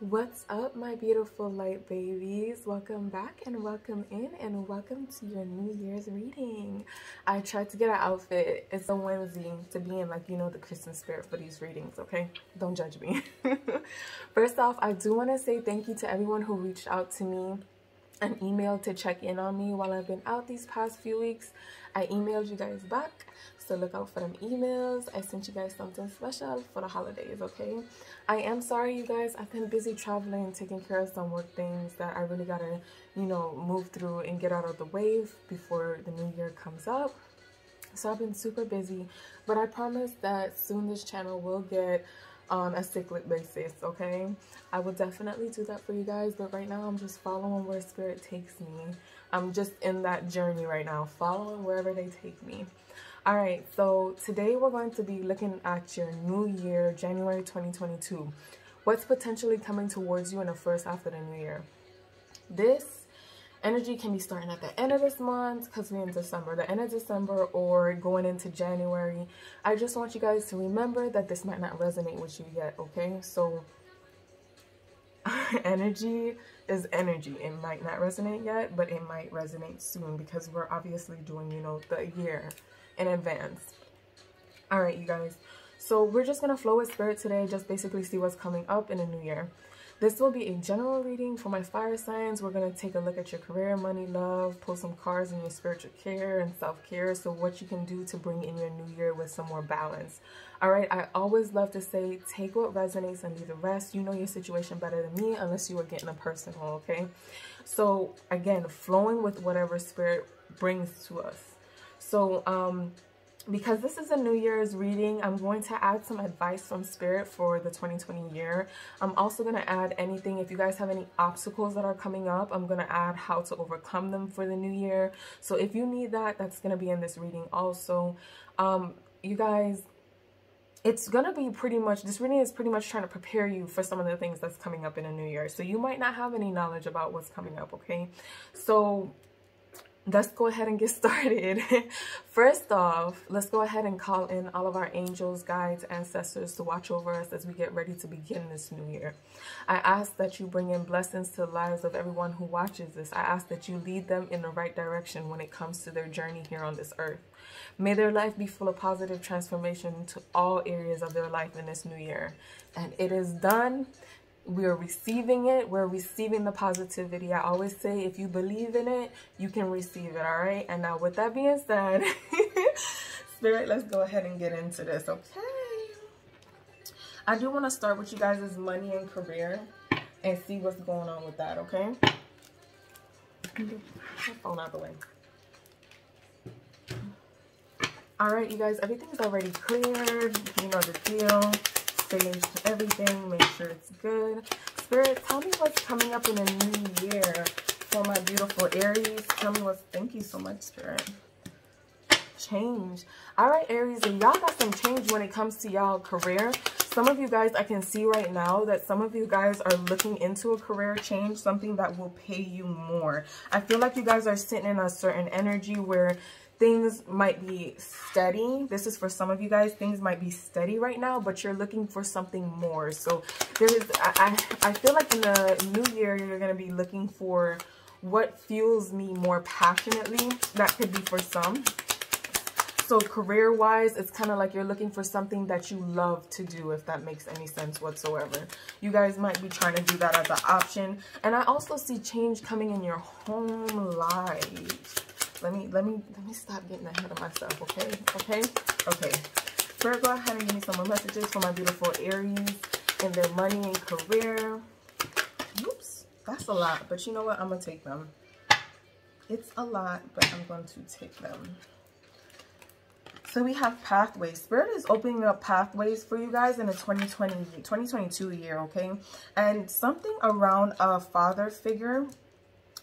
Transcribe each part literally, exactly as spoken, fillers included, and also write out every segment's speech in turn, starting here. What's up, my beautiful light babies? Welcome back and welcome in and welcome to your New Year's reading. I tried to get an outfit. It's a whimsy to be in, like, you know, the Christmas spirit for these readings, okay? Don't judge me. First off, I do want to say thank you to everyone who reached out to me an email to check in on me while I've been out these past few weeks. I emailed you guys back, so look out for them emails. I sent you guys something special for the holidays, okay? I am sorry, you guys. I've been busy traveling, taking care of some work things that I really gotta, you know, move through and get out of the way before the new year comes up. So I've been super busy, but I promise that soon this channel will get on a cyclic basis, okay? I will definitely do that for you guys, but right now I'm just following where spirit takes me. I'm just in that journey right now, following wherever they take me. All right, so today we're going to be looking at your new year, January twenty twenty-two. What's potentially coming towards you in the first half of the new year? This energy can be starting at the end of this month, because we're in December, the end of December, or going into January. I just want you guys to remember that this might not resonate with you yet, okay? So energy is energy. It might not resonate yet, but it might resonate soon, because we're obviously doing, you know, the year in advance. All right, you guys. So we're just going to flow with spirit today, just basically see what's coming up in the new year. This will be a general reading for my fire signs. We're going to take a look at your career, money, love, pull some cards in your spiritual care and self-care. So what you can do to bring in your new year with some more balance. All right. I always love to say, take what resonates and leave the rest. You know your situation better than me, unless you are getting a personal. Okay. So again, flowing with whatever spirit brings to us. So, um, because this is a New Year's reading, I'm going to add some advice from Spirit for the twenty twenty year. I'm also going to add anything, if you guys have any obstacles that are coming up, I'm going to add how to overcome them for the new year. So if you need that, that's going to be in this reading also. Um, you guys, it's going to be pretty much, this reading is pretty much trying to prepare you for some of the things that's coming up in the new year. So you might not have any knowledge about what's coming up, okay? So let's go ahead and get started. First off, let's go ahead and call in all of our angels, guides, ancestors to watch over us as we get ready to begin this new year. I ask that you bring in blessings to the lives of everyone who watches this. I ask that you lead them in the right direction when it comes to their journey here on this earth. May their life be full of positive transformation to all areas of their life in this new year. And it is done. We are receiving it. We're receiving the positivity. I always say, if you believe in it, you can receive it, all right? And now with that being said, Spirit, let's go ahead and get into this, okay? I do want to start with you guys' money and career and see what's going on with that, okay? My phone out the way. All right, you guys, everything's already cleared. You know the deal. Stage everything, make sure it's good. Spirit, tell me what's coming up in the new year for my beautiful Aries. Tell me what's, thank you so much, Spirit. Change. All right, Aries, and y'all got some change when it comes to y'all career. Some of you guys, I can see right now that some of you guys are looking into a career change, something that will pay you more. I feel like you guys are sitting in a certain energy where things might be steady. This is for some of you guys. Things might be steady right now, but you're looking for something more. So there is, I, I, I feel like in the new year, you're going to be looking for what fuels me more passionately. That could be for some. So career-wise, it's kind of like you're looking for something that you love to do, if that makes any sense whatsoever. You guys might be trying to do that as an option. And I also see change coming in your home life. Let me, let me, let me stop getting ahead of myself, okay? Okay? Okay. Spirit, go ahead and give me some more messages for my beautiful Aries and their money and career. Oops. That's a lot, but you know what? I'm going to take them. It's a lot, but I'm going to take them. So we have pathways. Spirit is opening up pathways for you guys in the twenty twenty, twenty twenty-two year, okay? And something around a father figure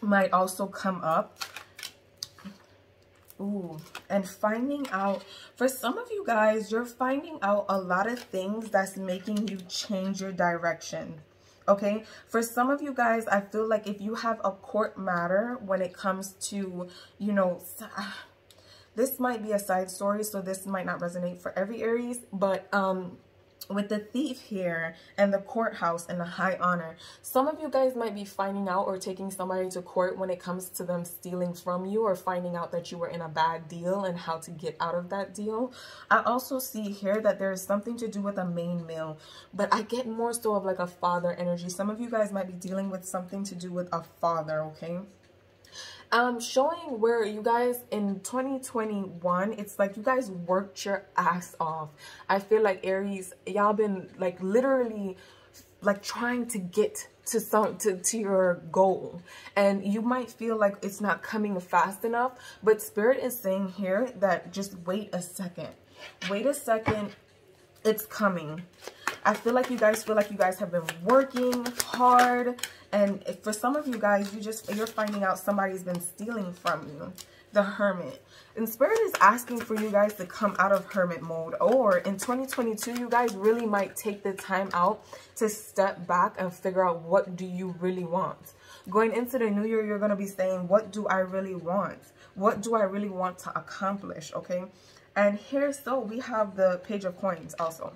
might also come up. Ooh, and finding out, for some of you guys, you're finding out a lot of things that's making you change your direction, okay? For some of you guys, I feel like if you have a court matter when it comes to, you know, this might be a side story, so this might not resonate for every Aries, but um, with the thief here and the courthouse and the high honor, some of you guys might be finding out or taking somebody to court when it comes to them stealing from you or finding out that you were in a bad deal and how to get out of that deal. I also see here that there is something to do with a main male, but I get more so of like a father energy. Some of you guys might be dealing with something to do with a father, okay? Um, showing where you guys in twenty twenty-one, it's like you guys worked your ass off. I feel like Aries, y'all been like literally like trying to get to some to, to your goal, and you might feel like it's not coming fast enough, but Spirit is saying here that just wait a second, wait a second, it's coming. I feel like you guys feel like you guys have been working hard, and for some of you guys, you just, you're finding out somebody's been stealing from you, the hermit. And Spirit is asking for you guys to come out of hermit mode, or in twenty twenty-two, you guys really might take the time out to step back and figure out what do you really want. Going into the new year, you're going to be saying, what do I really want? What do I really want to accomplish, okay? And here, so we have the Page of Coins also.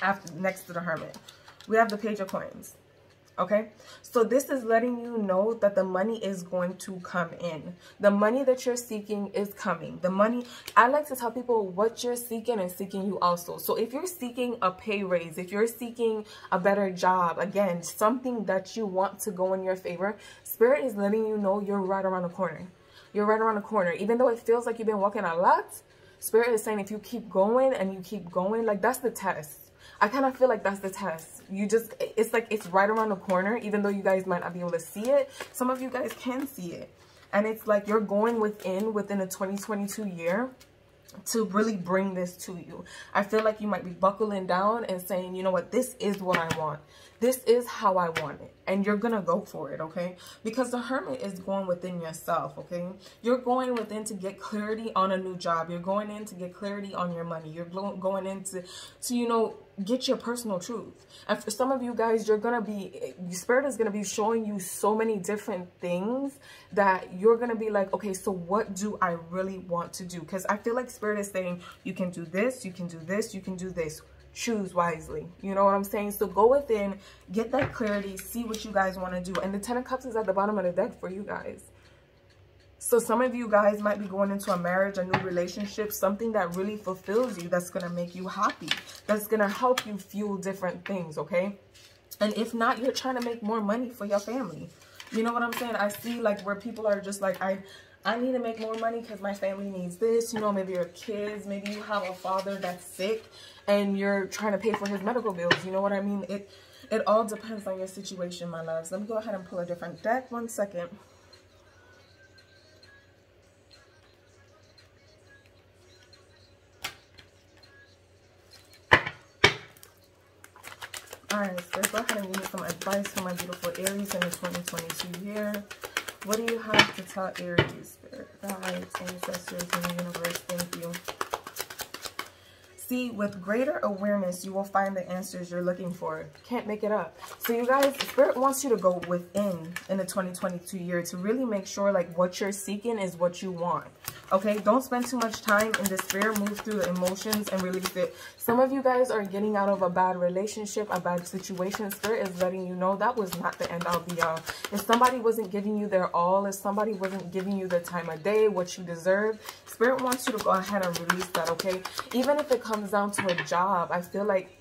After, next to the hermit, we have the Page of Coins. Okay, so this is letting you know that the money is going to come in. The money that you're seeking is coming. The money, I like to tell people what you're seeking and seeking you also. So if you're seeking a pay raise, if you're seeking a better job, again, something that you want to go in your favor, Spirit is letting you know you're right around the corner. You're right around the corner. Even though it feels like you've been walking a lot, Spirit is saying if you keep going and you keep going, like that's the test. I kind of feel like that's the test. You just, it's like it's right around the corner, even though you guys might not be able to see it. Some of you guys can see it. And it's like you're going within, within the twenty twenty-two year to really bring this to you. I feel like you might be buckling down and saying, you know what, this is what I want. This is how I want it. And you're going to go for it, okay? Because the hermit is going within yourself, okay? You're going within to get clarity on a new job. You're going in to get clarity on your money. You're going in to, to you know, get your personal truth. And for some of you guys, you're going to be, Spirit is going to be showing you so many different things that you're going to be like, okay, so what do I really want to do? Because I feel like Spirit is saying, you can do this, you can do this, you can do this. Choose wisely. You know what I'm saying? So go within, get that clarity, see what you guys want to do. And the Ten of Cups is at the bottom of the deck for you guys. So some of you guys might be going into a marriage, a new relationship, something that really fulfills you, that's going to make you happy, that's going to help you fuel different things, okay? And if not, you're trying to make more money for your family. You know what I'm saying? I see like where people are just like, I... I need to make more money because my family needs this. You know, maybe your kids, maybe you have a father that's sick and you're trying to pay for his medical bills. You know what I mean? It it all depends on your situation, my loves. Let me go ahead and pull a different deck. One second. All right, so go ahead and give me some advice for my beautiful Aries in the twenty twenty-two year. What do you have to tell Aries, Spirit, guides, ancestors, and the universe? Thank you. See, with greater awareness, you will find the answers you're looking for. Can't make it up. So you guys, Spirit wants you to go within in the twenty twenty-two year to really make sure like what you're seeking is what you want. Okay, don't spend too much time in despair. Move through the emotions and release it. Some of you guys are getting out of a bad relationship, a bad situation. Spirit is letting you know that was not the end all be all. If somebody wasn't giving you their all, if somebody wasn't giving you the time of day, what you deserve, Spirit wants you to go ahead and release that, okay? Even if it comes down to a job, I feel like,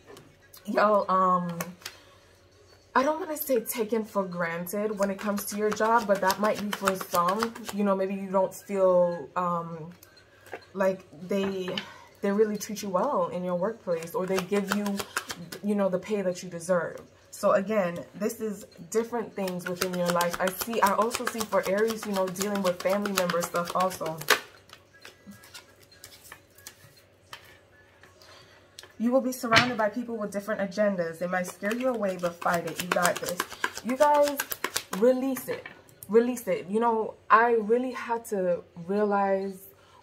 yo, um... I don't want to say taken for granted when it comes to your job, but that might be for some. You know, maybe you don't feel um, like they they really treat you well in your workplace, or they give you, you know, the pay that you deserve. So again, this is different things within your life. I see. I also see for Aries, you know, dealing with family member stuff also. You will be surrounded by people with different agendas. They might scare you away, but fight it. You got this. You guys, release it. Release it. You know, I really had to realize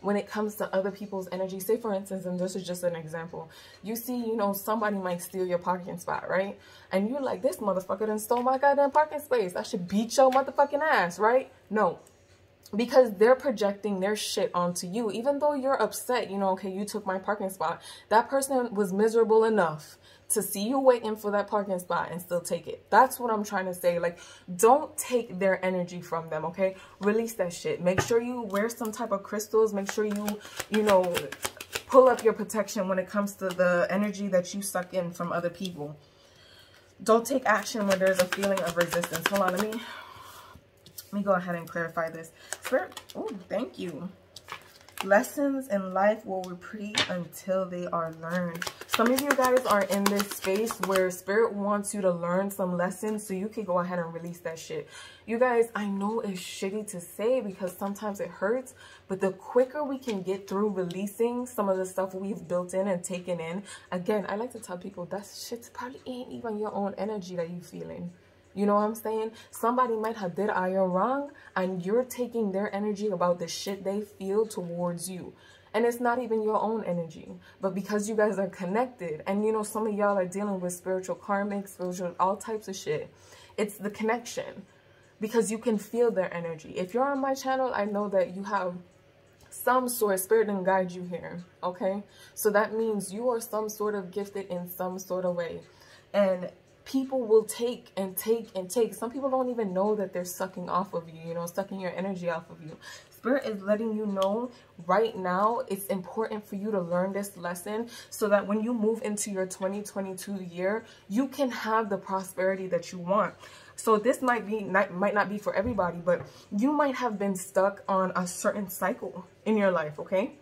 when it comes to other people's energy. Say, for instance, and this is just an example. You see, you know, somebody might steal your parking spot, right? And you're like, this motherfucker done stole my goddamn parking space. I should beat your motherfucking ass, right? No. because they're projecting their shit onto you. Even though you're upset, you know, okay, you took my parking spot. That person was miserable enough to see you waiting for that parking spot and still take it. That's what I'm trying to say. Like, don't take their energy from them, okay? Release that shit. Make sure you wear some type of crystals. Make sure you, you know, pull up your protection when it comes to the energy that you suck in from other people. Don't take action when there's a feeling of resistance. Hold on, let me... Let me go ahead and clarify this. Spirit, ooh, thank you. Lessons in life will repeat until they are learned. Some of you guys are in this space where Spirit wants you to learn some lessons so you can go ahead and release that shit. You guys, I know it's shitty to say because sometimes it hurts, but the quicker we can get through releasing some of the stuff we've built in and taken in, again, I like to tell people that shit probably ain't even your own energy that you're feeling. You know what I'm saying? Somebody might have did you wrong, and you're taking their energy about the shit they feel towards you. And it's not even your own energy. But because you guys are connected, and you know, some of y'all are dealing with spiritual karmic, spiritual, all types of shit. It's the connection. Because you can feel their energy. If you're on my channel, I know that you have some sort, Spirit didn't guide you here, okay? So that means you are some sort of gifted in some sort of way. And people will take and take and take. Some people don't even know that they're sucking off of you, you know, sucking your energy off of you. Spirit is letting you know right now it's important for you to learn this lesson so that when you move into your twenty twenty-two year, you can have the prosperity that you want. So this might be not, might not be for everybody, but you might have been stuck on a certain cycle in your life, okay?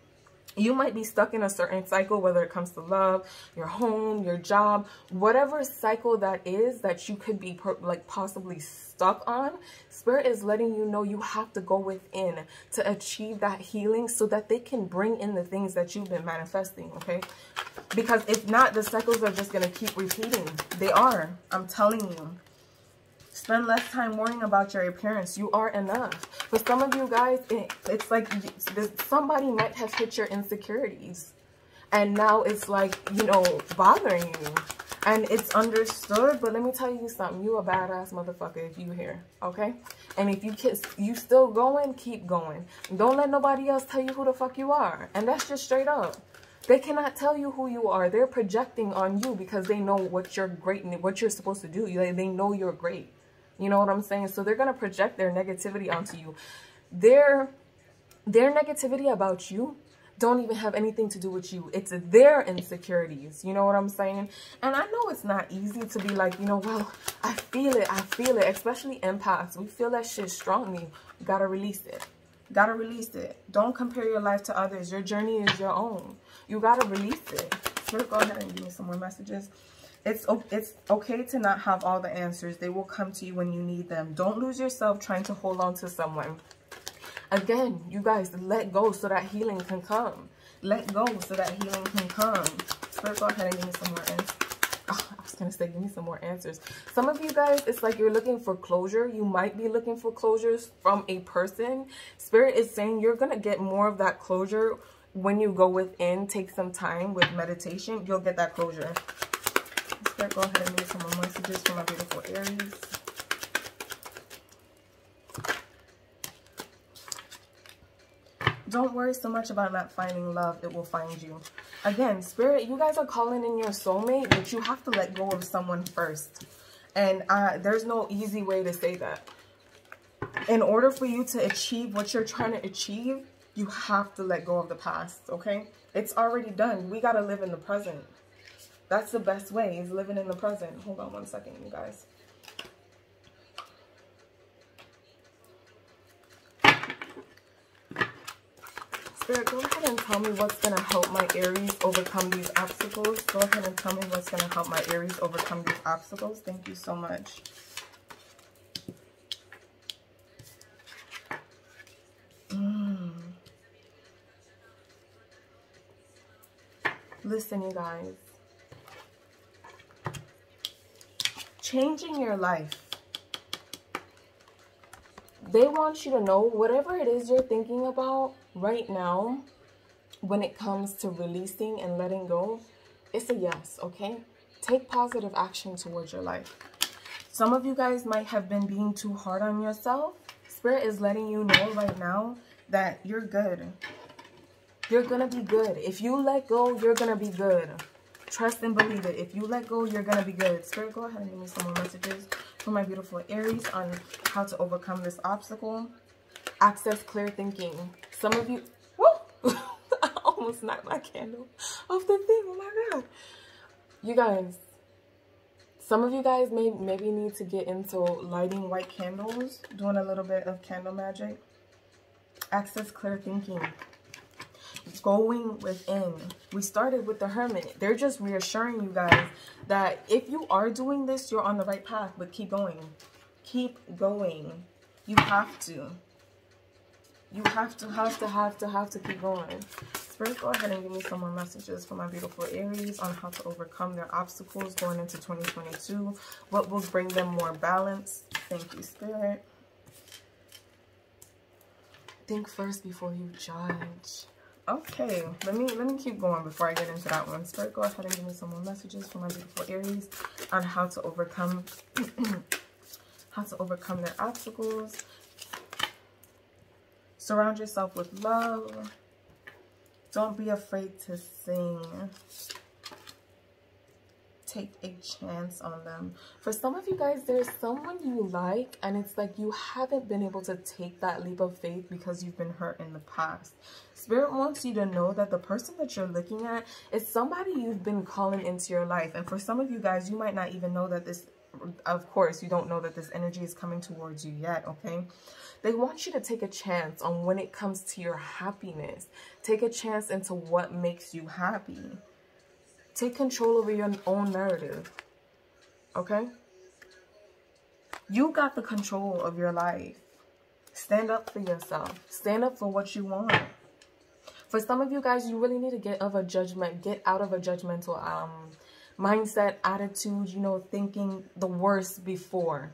You might be stuck in a certain cycle, whether it comes to love, your home, your job, whatever cycle that is that you could be per like possibly stuck on. Spirit is letting you know you have to go within to achieve that healing so that they can bring in the things that you've been manifesting, okay? Because if not, the cycles are just going to keep repeating. They are. I'm telling you. Spend less time worrying about your appearance. You are enough. For some of you guys, it, it's like somebody might have hit your insecurities. And now it's like, you know, bothering you. And it's understood, but let me tell you something. You a badass motherfucker if you here, okay? And if you kiss, you still going, keep going. Don't let nobody else tell you who the fuck you are. And that's just straight up. They cannot tell you who you are. They're projecting on you because they know what you're great and what you're supposed to do. They know you're great. You know what I'm saying? So they're going to project their negativity onto you. Their, their negativity about you don't even have anything to do with you. It's their insecurities. You know what I'm saying? And I know it's not easy to be like, you know, well, I feel it. I feel it. Especially empaths. We feel that shit strongly. Got to release it. Got to release it. Don't compare your life to others. Your journey is your own. You got to release it. Spirit, go ahead and give me some more messages. It's, it's okay to not have all the answers. They will come to you when you need them. Don't lose yourself trying to hold on to someone. Again, you guys, let go so that healing can come. Let go so that healing can come. Spirit, go ahead and give me some more answers. Oh, I was going to say, give me some more answers. Some of you guys, it's like you're looking for closure. You might be looking for closures from a person. Spirit is saying you're going to get more of that closure when you go within. Take some time with meditation. You'll get that closure. Spirit, go ahead and make some more messages for my beautiful Aries. Don't worry so much about not finding love. It will find you. Again, Spirit, you guys are calling in your soulmate, but you have to let go of someone first. And uh, there's no easy way to say that. In order for you to achieve what you're trying to achieve, you have to let go of the past, okay? It's already done. We got to live in the present. That's the best way, is living in the present. Hold on one second, you guys. Spirit, go ahead and tell me what's going to help my Aries overcome these obstacles. Go ahead and tell me what's going to help my Aries overcome these obstacles. Thank you so much. Mm. Listen, you guys. Changing your life. They want you to know whatever it is you're thinking about right now, when it comes to releasing and letting go, it's a yes, okay? Take positive action towards your life. Some of you guys might have been being too hard on yourself. Spirit is letting you know right now that you're good. You're going to be good. If you let go, you're going to be good. Trust and believe it. If you let go, you're going to be good. Spirit, go ahead and give me some more messages for my beautiful Aries on how to overcome this obstacle. Access clear thinking. Some of you... Woo! I almost knocked my candle off the thing. Oh my God. You guys, some of you guys may maybe need to get into lighting white candles, doing a little bit of candle magic. Access clear thinking. Going within. We started with the Hermit. They're just reassuring you guys that if you are doing this, you're on the right path, but keep going. Keep going. You have to. You have to, have to, have to, have to keep going. Spirit, go ahead and give me some more messages for my beautiful Aries on how to overcome their obstacles going into twenty twenty-two. What will bring them more balance? Thank you, Spirit. Think first before you judge. Okay, let me let me keep going before I get into that one. Spirit, go ahead and give me some more messages for my beautiful Aries on how to overcome how to overcome their obstacles. Surround yourself with love. Don't be afraid to sing. Take a chance on them. For some of you guys, there's someone you like, and it's like you haven't been able to take that leap of faith because you've been hurt in the past. Spirit wants you to know that the person that you're looking at is somebody you've been calling into your life. And for some of you guys, you might not even know that this, of course, you don't know that this energy is coming towards you yet, okay? They want you to take a chance on when it comes to your happiness. Take a chance into what makes you happy. Take control over your own narrative, okay? You got the control of your life. Stand up for yourself. Stand up for what you want. For some of you guys, you really need to get out of a judgment, get out of a judgmental um, mindset, attitude, you know, thinking the worst before.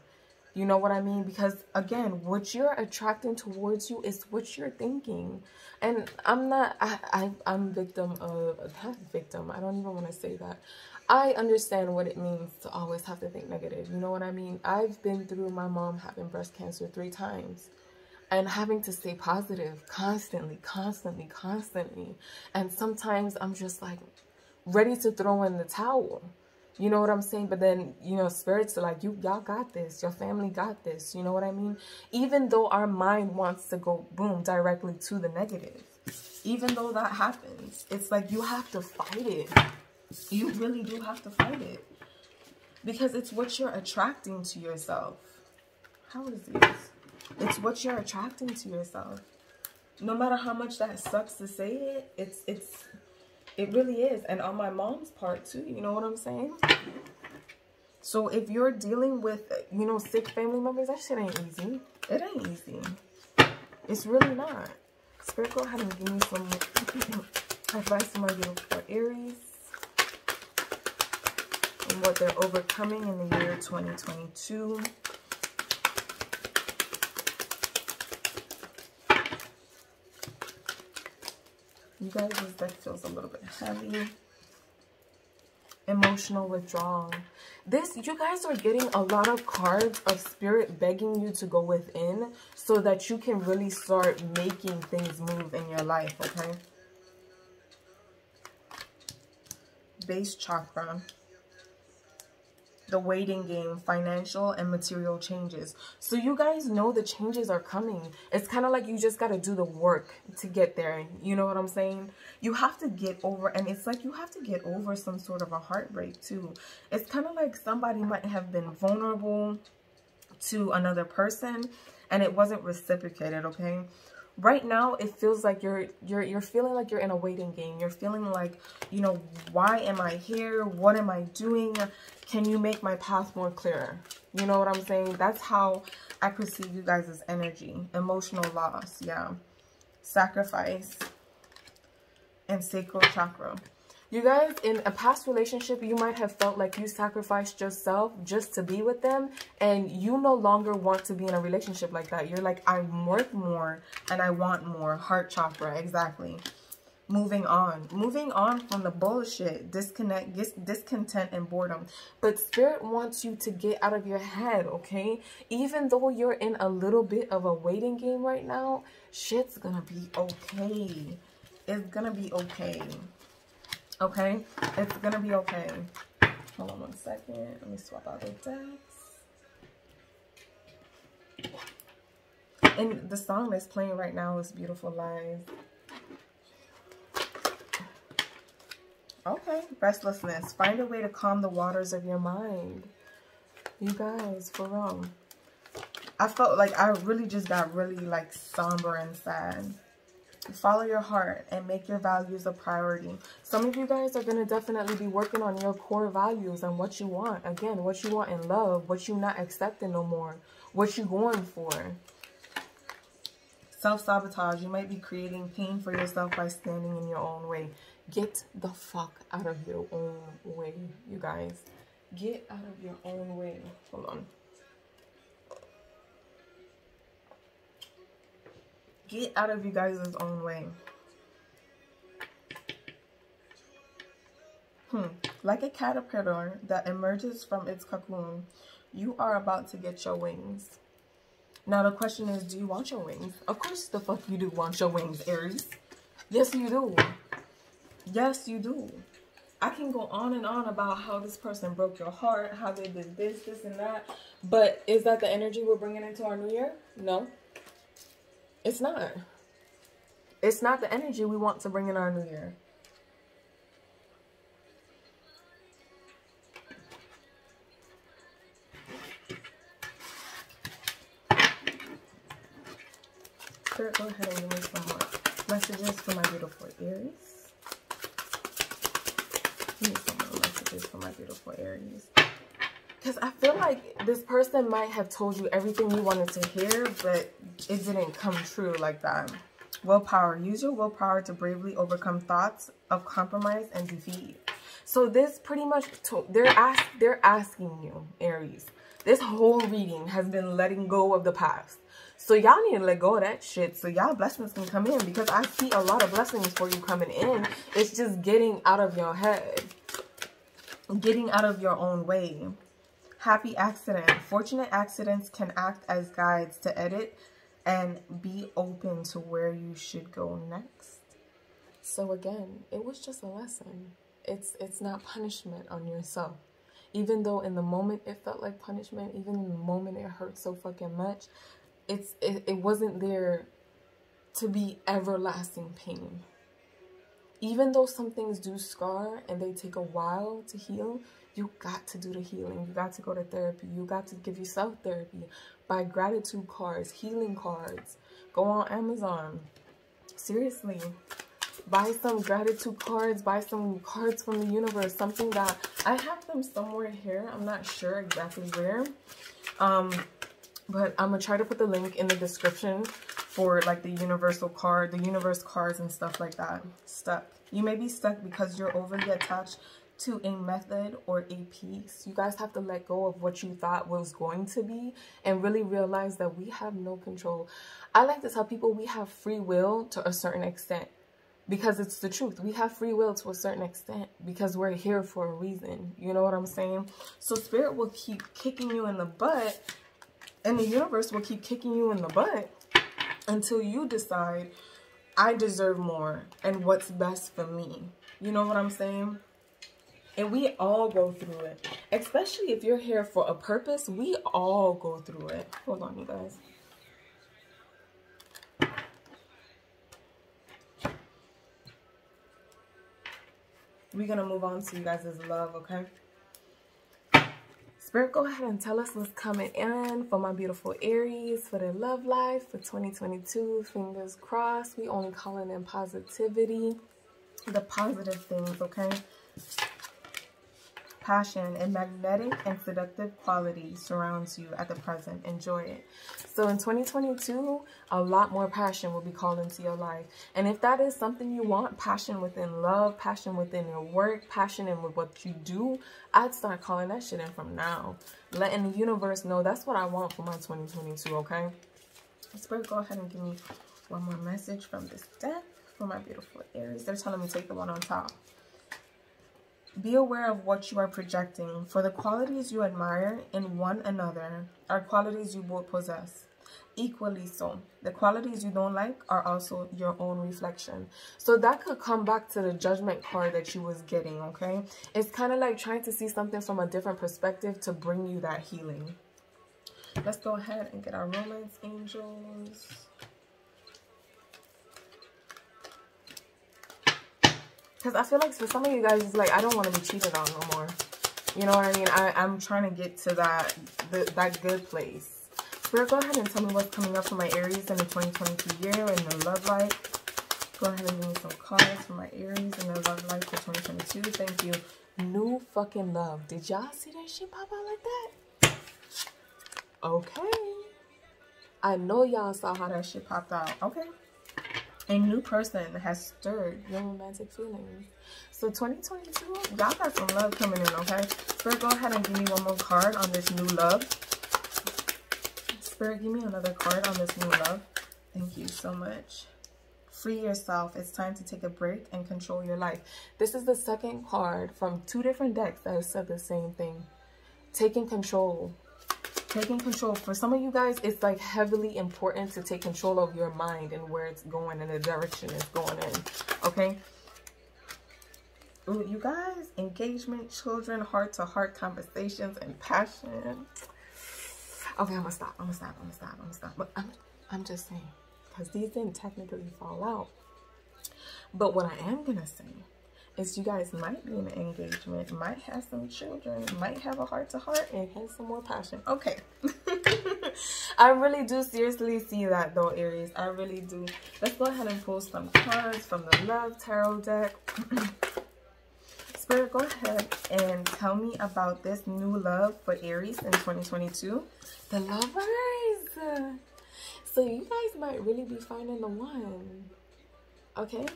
You know what I mean? Because, again, what you're attracting towards you is what you're thinking. And I'm not, I, I, I'm victim of, not victim, I don't even want to say that. I understand what it means to always have to think negative. You know what I mean? I've been through my mom having breast cancer three times. And having to stay positive constantly, constantly, constantly. And sometimes I'm just like ready to throw in the towel. You know what I'm saying? But then, you know, spirits are like, you, y'all got this. Your family got this. You know what I mean? Even though our mind wants to go, boom, directly to the negative. Even though that happens, it's like you have to fight it. You really do have to fight it. Because it's what you're attracting to yourself. How is this? It's what you're attracting to yourself. No matter how much that sucks to say it, it's, it's, it really is. And on my mom's part too, you know what I'm saying? So if you're dealing with, you know, sick family members, that shit ain't easy. It ain't easy. It's really not. Spirit, go ahead and give me some advice to my beautiful Aries and what they're overcoming in the year twenty twenty-two. You guys, this deck feels a little bit heavy. Emotional withdrawal. This, you guys are getting a lot of cards of spirit begging you to go within so that you can really start making things move in your life, okay? Base chakra. The waiting game, financial and material changes. So you guys know the changes are coming. It's kind of like you just got to do the work to get there. You know what I'm saying? You have to get over, and it's like you have to get over some sort of a heartbreak too. It's kind of like somebody might have been vulnerable to another person and it wasn't reciprocated, okay? Right now, it feels like you're you're you're feeling like you're in a waiting game. You're feeling like, you know, why am I here? What am I doing? Can you make my path more clearer? You know what I'm saying? That's how I perceive you guys' energy. Emotional loss, yeah. Sacrifice and sacral chakra. You guys, in a past relationship, you might have felt like you sacrificed yourself just to be with them, and you no longer want to be in a relationship like that. You're like, I'm worth more, and I want more. Heart chakra, exactly. moving on. Moving on from the bullshit, disconnect, discontent, and boredom. But Spirit wants you to get out of your head, okay? Even though you're in a little bit of a waiting game right now, shit's gonna be okay. It's gonna be okay. Okay? It's gonna be okay. Hold on one second. Let me swap out the decks. And the song that's playing right now is Beautiful Lies. Okay, restlessness. Find a way to calm the waters of your mind. You guys, for real. I felt like I really just got really like somber and sad. Follow your heart and make your values a priority. Some of you guys are going to definitely be working on your core values and what you want. Again, what you want in love, what you're not accepting no more, what you're going for. Self-sabotage. You might be creating pain for yourself by standing in your own way. Get the fuck out of your own way, you guys. Get out of your own way. Hold on. Get out of you guys' own way. Hmm. Like a caterpillar that emerges from its cocoon, you are about to get your wings. Now the question is, do you want your wings? Of course the fuck you do want your wings, Aries. Yes, you do. Yes, you do. I can go on and on about how this person broke your heart, how they did this, this, and that. But is that the energy we're bringing into our new year? No. It's not. It's not the energy we want to bring in our new year. Go ahead and give me some more messages for my beautiful Aries. Give me some more messages for my beautiful Aries. Because I feel like this person might have told you everything you wanted to hear, but it didn't come true like that. Willpower. Use your willpower to bravely overcome thoughts of compromise and defeat. So this pretty much, they're, ask, they're asking you, Aries. This whole reading has been letting go of the past. So y'all need to let go of that shit so y'all blessings can come in, because I see a lot of blessings for you coming in. It's just getting out of your head. Getting out of your own way. Happy accident. Fortunate accidents can act as guides to edit and be open to where you should go next. So again, it was just a lesson. It's, it's not punishment on yourself. Even though in the moment it felt like punishment, even in the moment it hurt so fucking much, It's, it, it wasn't there to be everlasting pain. Even though some things do scar and they take a while to heal, you got to do the healing. You got to go to therapy. You got to give yourself therapy. Buy gratitude cards, healing cards. Go on Amazon. Seriously. Buy some gratitude cards. Buy some cards from the universe. Something that... I have them somewhere here. I'm not sure exactly where. Um... But I'm going to try to put the link in the description for like the universal card, the universe cards and stuff like that. Stuck. You may be stuck because you're overly attached to a method or a piece. You guys have to let go of what you thought was going to be and really realize that we have no control. I like to tell people we have free will to a certain extent, because it's the truth. We have free will to a certain extent because we're here for a reason. You know what I'm saying? So Spirit will keep kicking you in the butt. And the universe will keep kicking you in the butt until you decide, I deserve more and what's best for me. You know what I'm saying? And we all go through it. Especially if you're here for a purpose, we all go through it. Hold on, you guys. We're going to move on to you guys' love, okay? Spirit, go ahead and tell us what's coming in for my beautiful Aries, for their love life, for twenty twenty-two. Fingers crossed. We only calling in positivity, the positive things, okay? Passion and magnetic and seductive quality surrounds you at the present. Enjoy it. So in twenty twenty-two, a lot more passion will be called into your life. And if that is something you want, passion within love, passion within your work, passion in with what you do, I'd start calling that shit in from now. Letting the universe know that's what I want for my twenty twenty-two, okay? Spirit, go ahead and give me one more message from this deck. for my beautiful Aries. They're telling me take the one on top. Be aware of what you are projecting, for the qualities you admire in one another are qualities you both possess. Equally so, the qualities you don't like are also your own reflection. So that could come back to the judgment card that you was getting, okay? It's kind of like trying to see something from a different perspective to bring you that healing. Let's go ahead and get our romance angels. Because I feel like for some of you guys, it's like, I don't want to be cheated on no more. You know what I mean? I, I'm trying to get to that, the, that good place. Spirit, go ahead and tell me what's coming up for my Aries in the twenty twenty-two year and the love life. Go ahead and give me some cards for my Aries and their love life for twenty twenty-two. Thank you. New fucking love. Did y'all see that shit pop out like that? Okay. I know y'all saw how that shit popped out. Okay. A new person has stirred your romantic feelings. So twenty twenty-two, y'all got some love coming in, okay? Spirit, go ahead and give me one more card on this new love. Spirit, give me another card on this new love. Thank you so much. Free yourself. It's time to take a break and control your life. This is the second card from two different decks that have said the same thing. Taking control. Taking control. For some of you guys, it's like heavily important to take control of your mind and where it's going and the direction it's going in. Okay? Ooh, you guys, engagement, children, heart-to-heart conversations, and passion. Okay, I'm gonna stop, I'm gonna stop, I'm gonna stop, I'm gonna stop. But I'm, I'm just saying, because these didn't technically fall out. But what I am gonna say is you guys might be in an engagement, might have some children, might have a heart-to-heart, and have some more passion. Okay. I really do seriously see that though, Aries. I really do. Let's go ahead and pull some cards from the Love Tarot deck. Spirit, go ahead and tell me about this new love for Aries in twenty twenty-two. The lovers. So you guys might really be finding the one. Okay?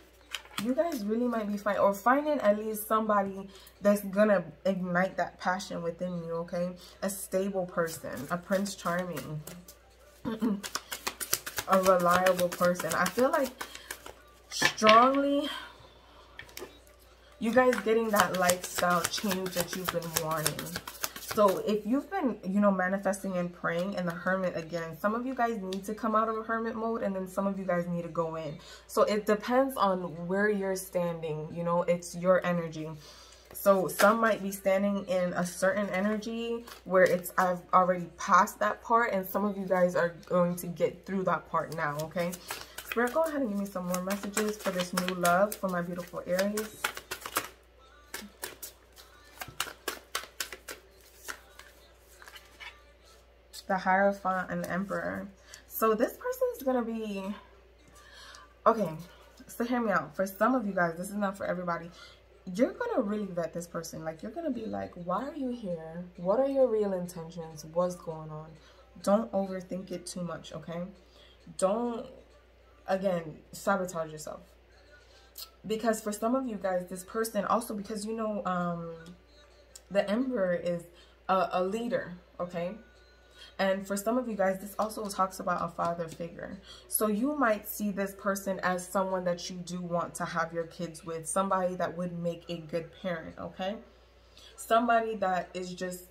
You guys really might be finding, or finding at least somebody that's going to ignite that passion within you, okay? A stable person. A Prince Charming. A reliable person. I feel like strongly... you guys getting that lifestyle change that you've been wanting. So if you've been, you know, manifesting and praying and the hermit again, some of you guys need to come out of a hermit mode, and then some of you guys need to go in. So it depends on where you're standing, you know, it's your energy. So some might be standing in a certain energy where it's, I've already passed that part, and some of you guys are going to get through that part now, okay? Spirit, go ahead and give me some more messages for this new love for my beautiful Aries. The Hierophant and the Emperor. So this person is gonna be okay. So hear me out. For some of you guys, this is not for everybody. You're gonna really vet this person. Like, you're gonna be like, why are you here? What are your real intentions? What's going on? Don't overthink it too much, okay? Don't, again, sabotage yourself. Because for some of you guys, this person also, because you know, um the Emperor is a, a leader, okay? And for some of you guys, this also talks about a father figure. So you might see this person as someone that you do want to have your kids with. Somebody that would make a good parent, okay? Somebody that is just,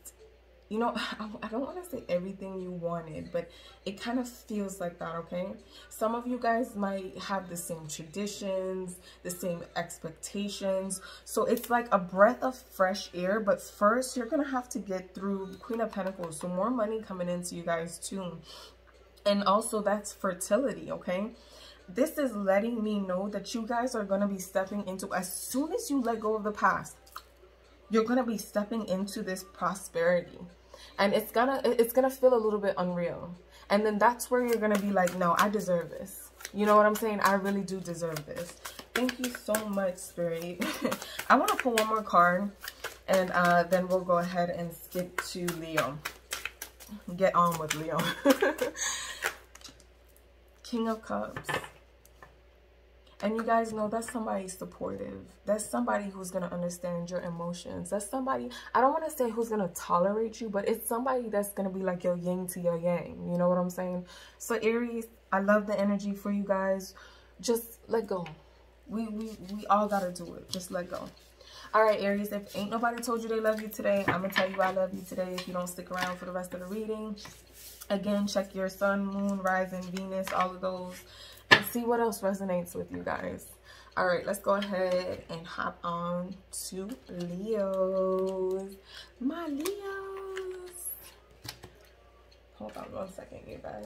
you know, I don't want to say everything you wanted, but it kind of feels like that, okay? Some of you guys might have the same traditions, the same expectations. So it's like a breath of fresh air, but first you're going to have to get through Queen of Pentacles. So more money coming into you guys too. And also that's fertility, okay? This is letting me know that you guys are going to be stepping into, as soon as you let go of the past, you're going to be stepping into this prosperity. And it's gonna it's gonna feel a little bit unreal. And then that's where you're gonna be like, no, I deserve this. You know what I'm saying? I really do deserve this. Thank you so much, Spirit. I want to pull one more card, and uh, then we'll go ahead and skip to Leo. Get on with Leo. King of Cups. And you guys know that's somebody supportive. That's somebody who's going to understand your emotions. That's somebody, I don't want to say who's going to tolerate you, but it's somebody that's going to be like your yin to your yang. You know what I'm saying? So Aries, I love the energy for you guys. Just let go. we we we all gotta do it. Just let go. All right, Aries, if ain't nobody told you they love you today, I'm gonna tell you I love you today if you don't stick around for the rest of the reading. Again, check your sun, moon, rising, Venus, all of those, and see what else resonates with you guys. All right, let's go ahead and hop on to Leos. My Leos. Hold on one second, you guys.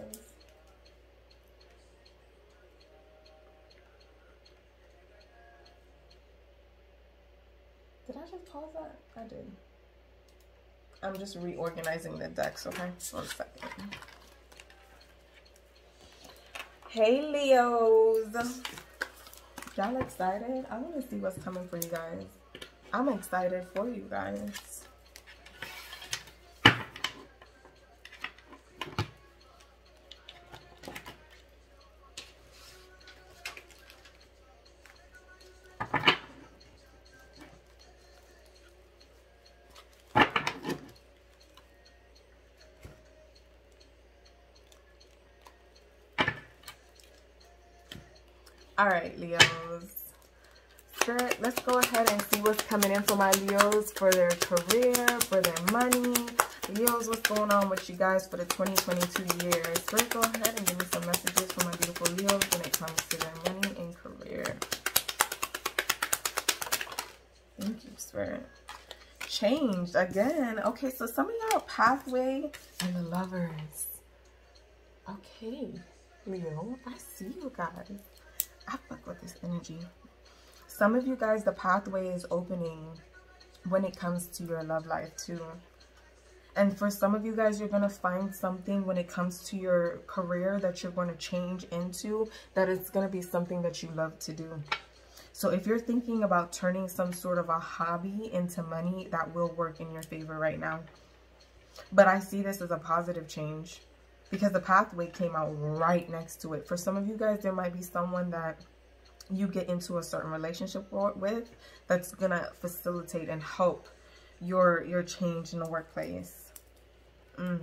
Did I just pause that? I did. I'm just reorganizing the decks, okay? One second. Hey, Leos. Y'all excited? I want to see what's coming for you guys. I'm excited for you guys. All right, Leos. Spirit, let's go ahead and see what's coming in for my Leos for their career, for their money. Leos, what's going on with you guys for the twenty twenty-two year? Spirit, go ahead and give me some messages for my beautiful Leos when it comes to their money and career. Thank you, Spirit. Changed again. Okay, so some of y'all pathway and the lovers. Okay, Leo, I see you guys. I fuck with this energy. Some of you guys, the pathway is opening when it comes to your love life too. And for some of you guys, you're going to find something when it comes to your career that you're going to change into, that it's going to be something that you love to do. So if you're thinking about turning some sort of a hobby into money, that will work in your favor right now. But I see this as a positive change, because the pathway came out right next to it. For some of you guys, there might be someone that you get into a certain relationship with that's going to facilitate and help your your change in the workplace. Mm.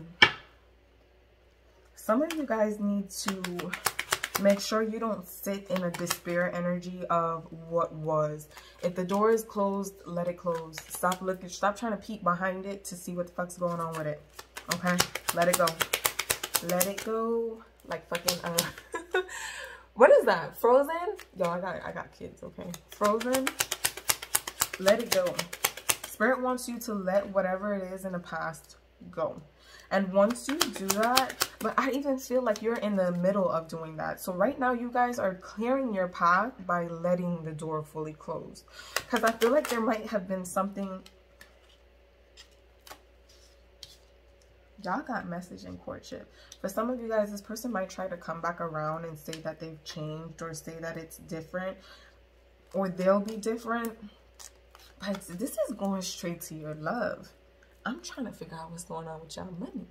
Some of you guys need to make sure you don't sit in a despair energy of what was. If the door is closed, let it close. Stop looking. Stop trying to peek behind it to see what the fuck's going on with it. Okay? Let it go. Let it go, like fucking uh what is that, Frozen? Yo, i got i got kids, okay? Frozen. Let it go. Spirit wants you to let whatever it is in the past go, and once you do that, but I even feel like you're in the middle of doing that. So right now you guys are clearing your path by letting the door fully close, because I feel like there might have been something. Y'all got message in courtship. For some of you guys, this person might try to come back around and say that they've changed, or say that it's different, or they'll be different. But this is going straight to your love. I'm trying to figure out what's going on with y'all money.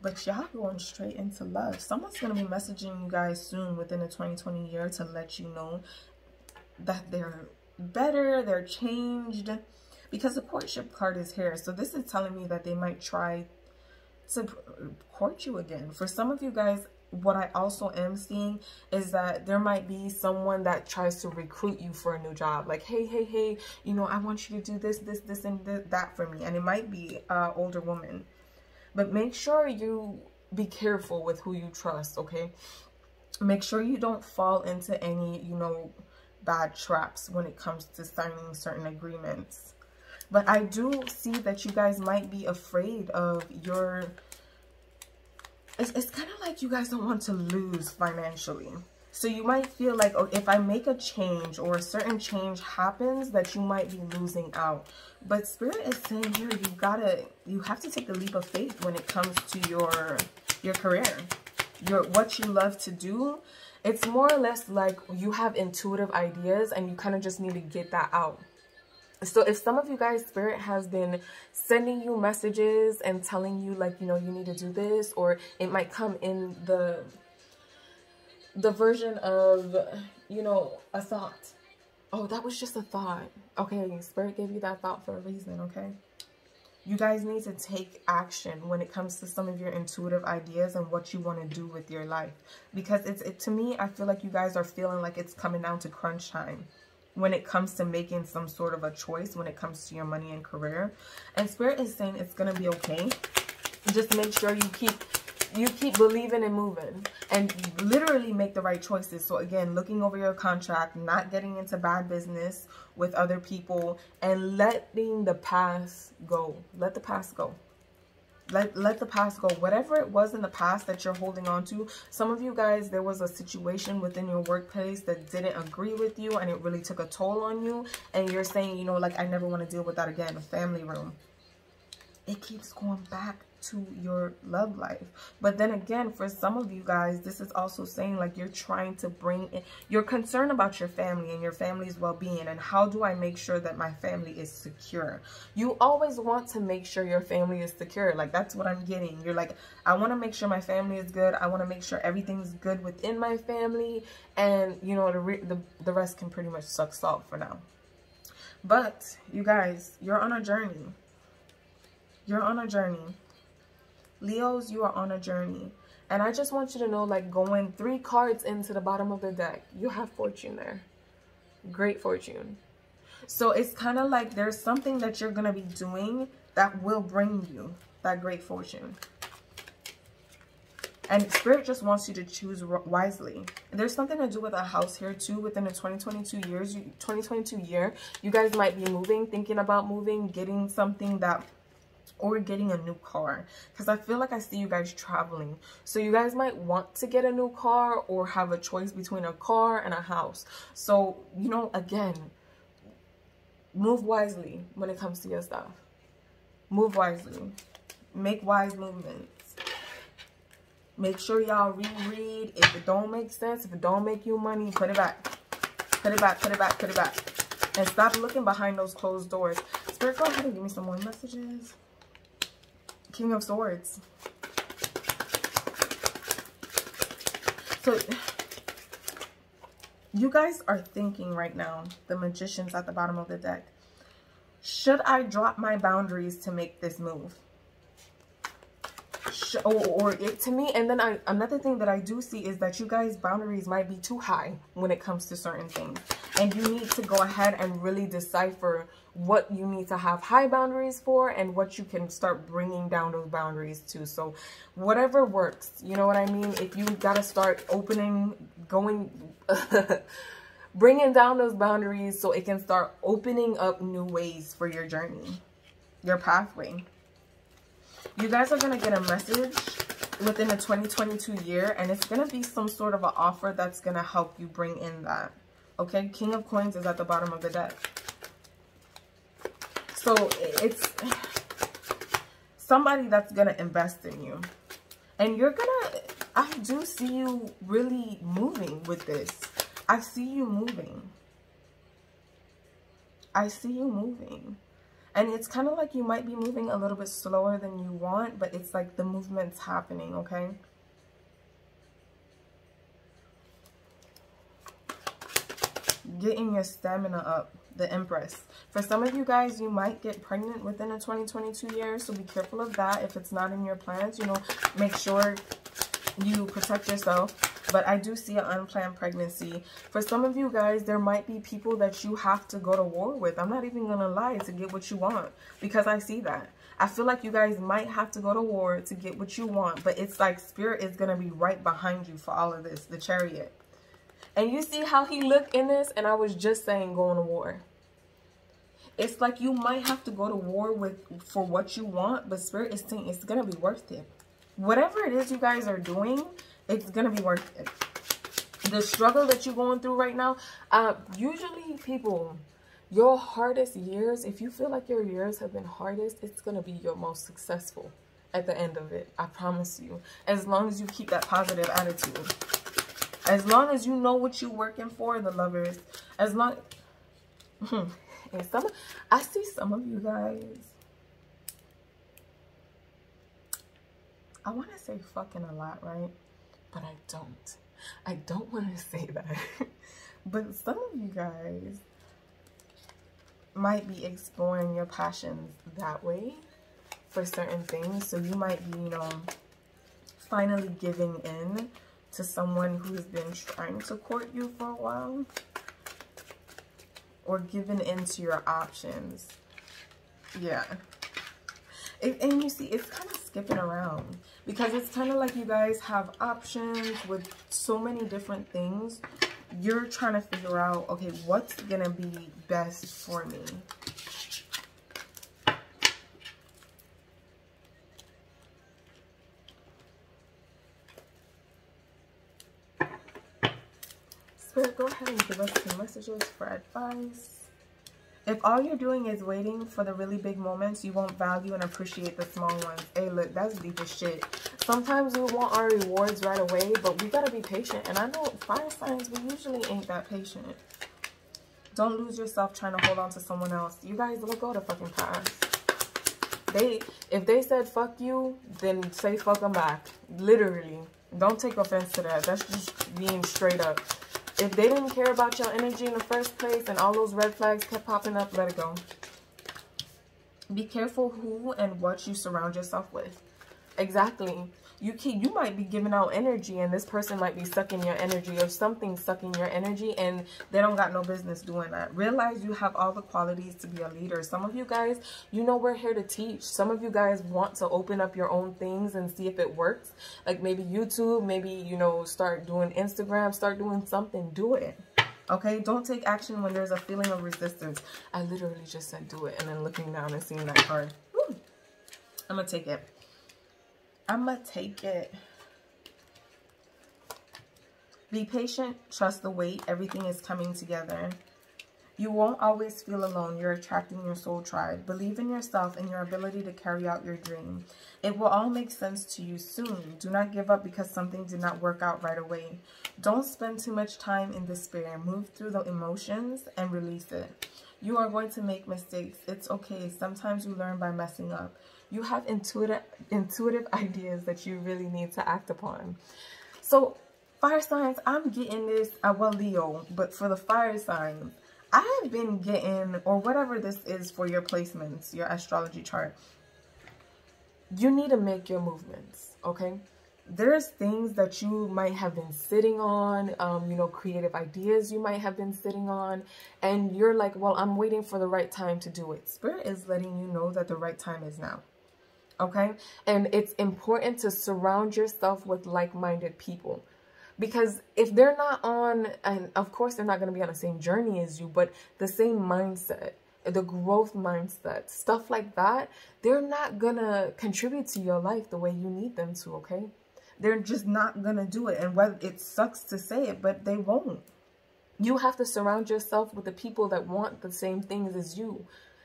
But y'all going straight into love. Someone's going to be messaging you guys soon within the twenty twenty year to let you know that they're better, they're changed. Because the courtship card is here. So this is telling me that they might try to court you again. For some of you guys, what I also am seeing is that there might be someone that tries to recruit you for a new job. Like, hey, hey, hey, you know, I want you to do this, this, this, and th that for me. And it might be an older woman. But make sure you be careful with who you trust, okay? Make sure you don't fall into any, you know, bad traps when it comes to signing certain agreements. But I do see that you guys might be afraid of your... It's, it's kind of like you guys don't want to lose financially. So you might feel like, oh, if I make a change or a certain change happens, that you might be losing out. But Spirit is saying here, you gotta, you have to take the leap of faith when it comes to your, your career. Your, what you love to do. It's more or less like you have intuitive ideas and you kind of just need to get that out. So if some of you guys, Spirit has been sending you messages and telling you, like, you know, you need to do this, or it might come in the the version of, you know, a thought. Oh, that was just a thought. Okay, Spirit gave you that thought for a reason, okay? you guys need to take action when it comes to some of your intuitive ideas and what you want to do with your life. Because it's it, to me, I feel like you guys are feeling like it's coming down to crunch time when it comes to making some sort of a choice when it comes to your money and career. And Spirit is saying it's going to be okay. Just make sure you keep... you keep believing and moving and literally make the right choices. So again, looking over your contract, not getting into bad business with other people, and letting the past go. Let the past go. Let, let the past go. Whatever it was in the past that you're holding on to. Some of you guys, there was a situation within your workplace that didn't agree with you and it really took a toll on you. And you're saying, you know, like, I never want to deal with that again. A family room. It keeps going back to your love life. But then again, for some of you guys, this is also saying like you're trying to bring in, you're concerned about your family and your family's well-being, and how do I make sure that my family is secure? You always want to make sure your family is secure. Like, that's what I'm getting. You're like, I want to make sure my family is good. I want to make sure everything's good within my family, and you know, the, re the, the rest can pretty much suck salt for now. But you guys, you're on a journey. You're on a journey. Leos, you are on a journey. And I just want you to know, like, going three cards into the bottom of the deck, you have fortune there. Great fortune. So it's kind of like there's something that you're going to be doing that will bring you that great fortune. And Spirit just wants you to choose wisely. There's something to do with a house here too. Within the twenty twenty-two years, twenty twenty-two year, you guys might be moving, thinking about moving, getting something that... or getting a new car, because I feel like I see you guys traveling. So you guys might want to get a new car or have a choice between a car and a house. So, you know, again, move wisely when it comes to your stuff. Move wisely. Make wise movements. Make sure y'all reread. If it don't make sense, if it don't make you money, put it back. Put it back, put it back, put it back. And stop looking behind those closed doors. Spirit, go ahead and give me some more messages. King of Swords. So you guys are thinking right now, the Magicians at the bottom of the deck, should I drop my boundaries to make this move? Should, or, or it, to me, and then I, another thing that I do see is that you guys' boundaries might be too high when it comes to certain things. And you need to go ahead and really decipher what you need to have high boundaries for and what you can start bringing down those boundaries to. So whatever works, you know what I mean? If you got to start opening, going, bringing down those boundaries so it can start opening up new ways for your journey, your pathway. You guys are going to get a message within the twenty twenty-two year, and it's going to be some sort of an offer that's going to help you bring in that. Okay, King of Coins is at the bottom of the deck. So it's somebody that's going to invest in you. And you're going to, I do see you really moving with this. I see you moving. I see you moving. And it's kind of like you might be moving a little bit slower than you want, but it's like the movement's happening, okay? Getting your stamina up, the Empress. For some of you guys, you might get pregnant within a twenty twenty-two year, so be careful of that. If it's not in your plans, you know, make sure you protect yourself. But I do see an unplanned pregnancy. For some of you guys, there might be people that you have to go to war with. I'm not even going to lie, to get what you want, because I see that. I feel like you guys might have to go to war to get what you want, but it's like Spirit is going to be right behind you for all of this, the Chariot. And you see how he looked in this? And I was just saying, going to war. It's like you might have to go to war with for what you want, but Spirit is saying it's going to be worth it. Whatever it is you guys are doing, it's going to be worth it. The struggle that you're going through right now, uh, usually people, your hardest years, if you feel like your years have been hardest, it's going to be your most successful at the end of it. I promise you. As long as you keep that positive attitude. As long as you know what you're working for, the Lovers. As long, and some, I see some of you guys. I want to say fucking a lot, right? But I don't. I don't want to say that. But some of you guys might be exploring your passions that way. for certain things. So you might be, you know, finally giving in to someone who's been trying to court you for a while, or giving in to your options. Yeah. It, and you see, it's kind of skipping around, because it's kind of like you guys have options with so many different things. You're trying to figure out, okay, what's going to be best for me? Spirit, go ahead and give us some messages for advice. If all you're doing is waiting for the really big moments, you won't value and appreciate the small ones. Hey, look, that's deep as shit. Sometimes we want our rewards right away, but we gotta be patient. And I know fire signs, we usually ain't that patient. Don't lose yourself trying to hold on to someone else. You guys, let go to fucking past. They, if they said fuck you, then say fuck them back. Literally. Don't take offense to that. That's just being straight up. If they didn't care about your energy in the first place and all those red flags kept popping up, let it go. Be careful who and what you surround yourself with. Exactly. You keep, you might be giving out energy and this person might be sucking your energy, or something's sucking your energy, and they don't got no business doing that. Realize you have all the qualities to be a leader. Some of you guys, you know, we're here to teach. Some of you guys want to open up your own things and see if it works. Like maybe YouTube, maybe, you know, start doing Instagram, start doing something, do it. Okay, don't take action when there's a feeling of resistance. I literally just said do it, and then looking down and seeing that card. Woo. I'm gonna take it. I'm going to take it. Be patient. Trust the wait. Everything is coming together. You won't always feel alone. You're attracting your soul tribe. Believe in yourself and your ability to carry out your dream. It will all make sense to you soon. Do not give up because something did not work out right away. Don't spend too much time in despair. Move through the emotions and release it. You are going to make mistakes. It's okay. Sometimes you learn by messing up. You have intuitive, intuitive ideas that you really need to act upon. So, fire signs, I'm getting this, uh, well, Leo, but for the fire signs, I've been getting, or whatever this is for your placements, your astrology chart, you need to make your movements, okay? There's things that you might have been sitting on, um, you know, creative ideas you might have been sitting on, and you're like, well, I'm waiting for the right time to do it. Spirit is letting you know that the right time is now. Okay, and it's important to surround yourself with like-minded people, because if they're not on, and of course they're not going to be on the same journey as you, but the same mindset, the growth mindset, stuff like that, they're not going to contribute to your life the way you need them to, okay? They're just not going to do it, and whether it sucks to say it, but they won't. You have to surround yourself with the people that want the same things as you,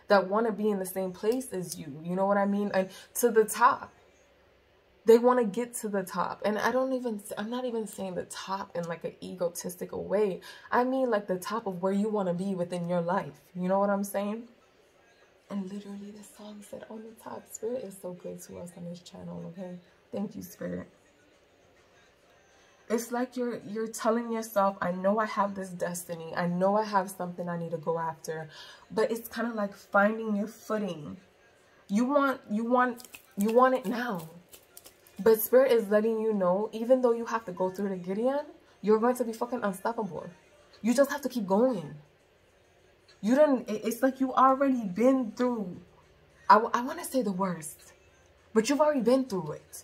that want to be in the same place as you. You know what I mean? And to the top. They want to get to the top. And I don't even, I'm not even saying the top in like an egotistical way. I mean like the top of where you want to be within your life. You know what I'm saying? And literally the song said on the top. Spirit is so good to us on this channel, okay? Thank you, Spirit. It's like you're you're telling yourself, I know I have this destiny. I know I have something I need to go after. But it's kind of like finding your footing. You want you want you want it now. But Spirit is letting you know, even though you have to go through the Gideon, you're going to be fucking unstoppable. You just have to keep going. You didn't, it's like you already been through, I, I want to say the worst, but you've already been through it,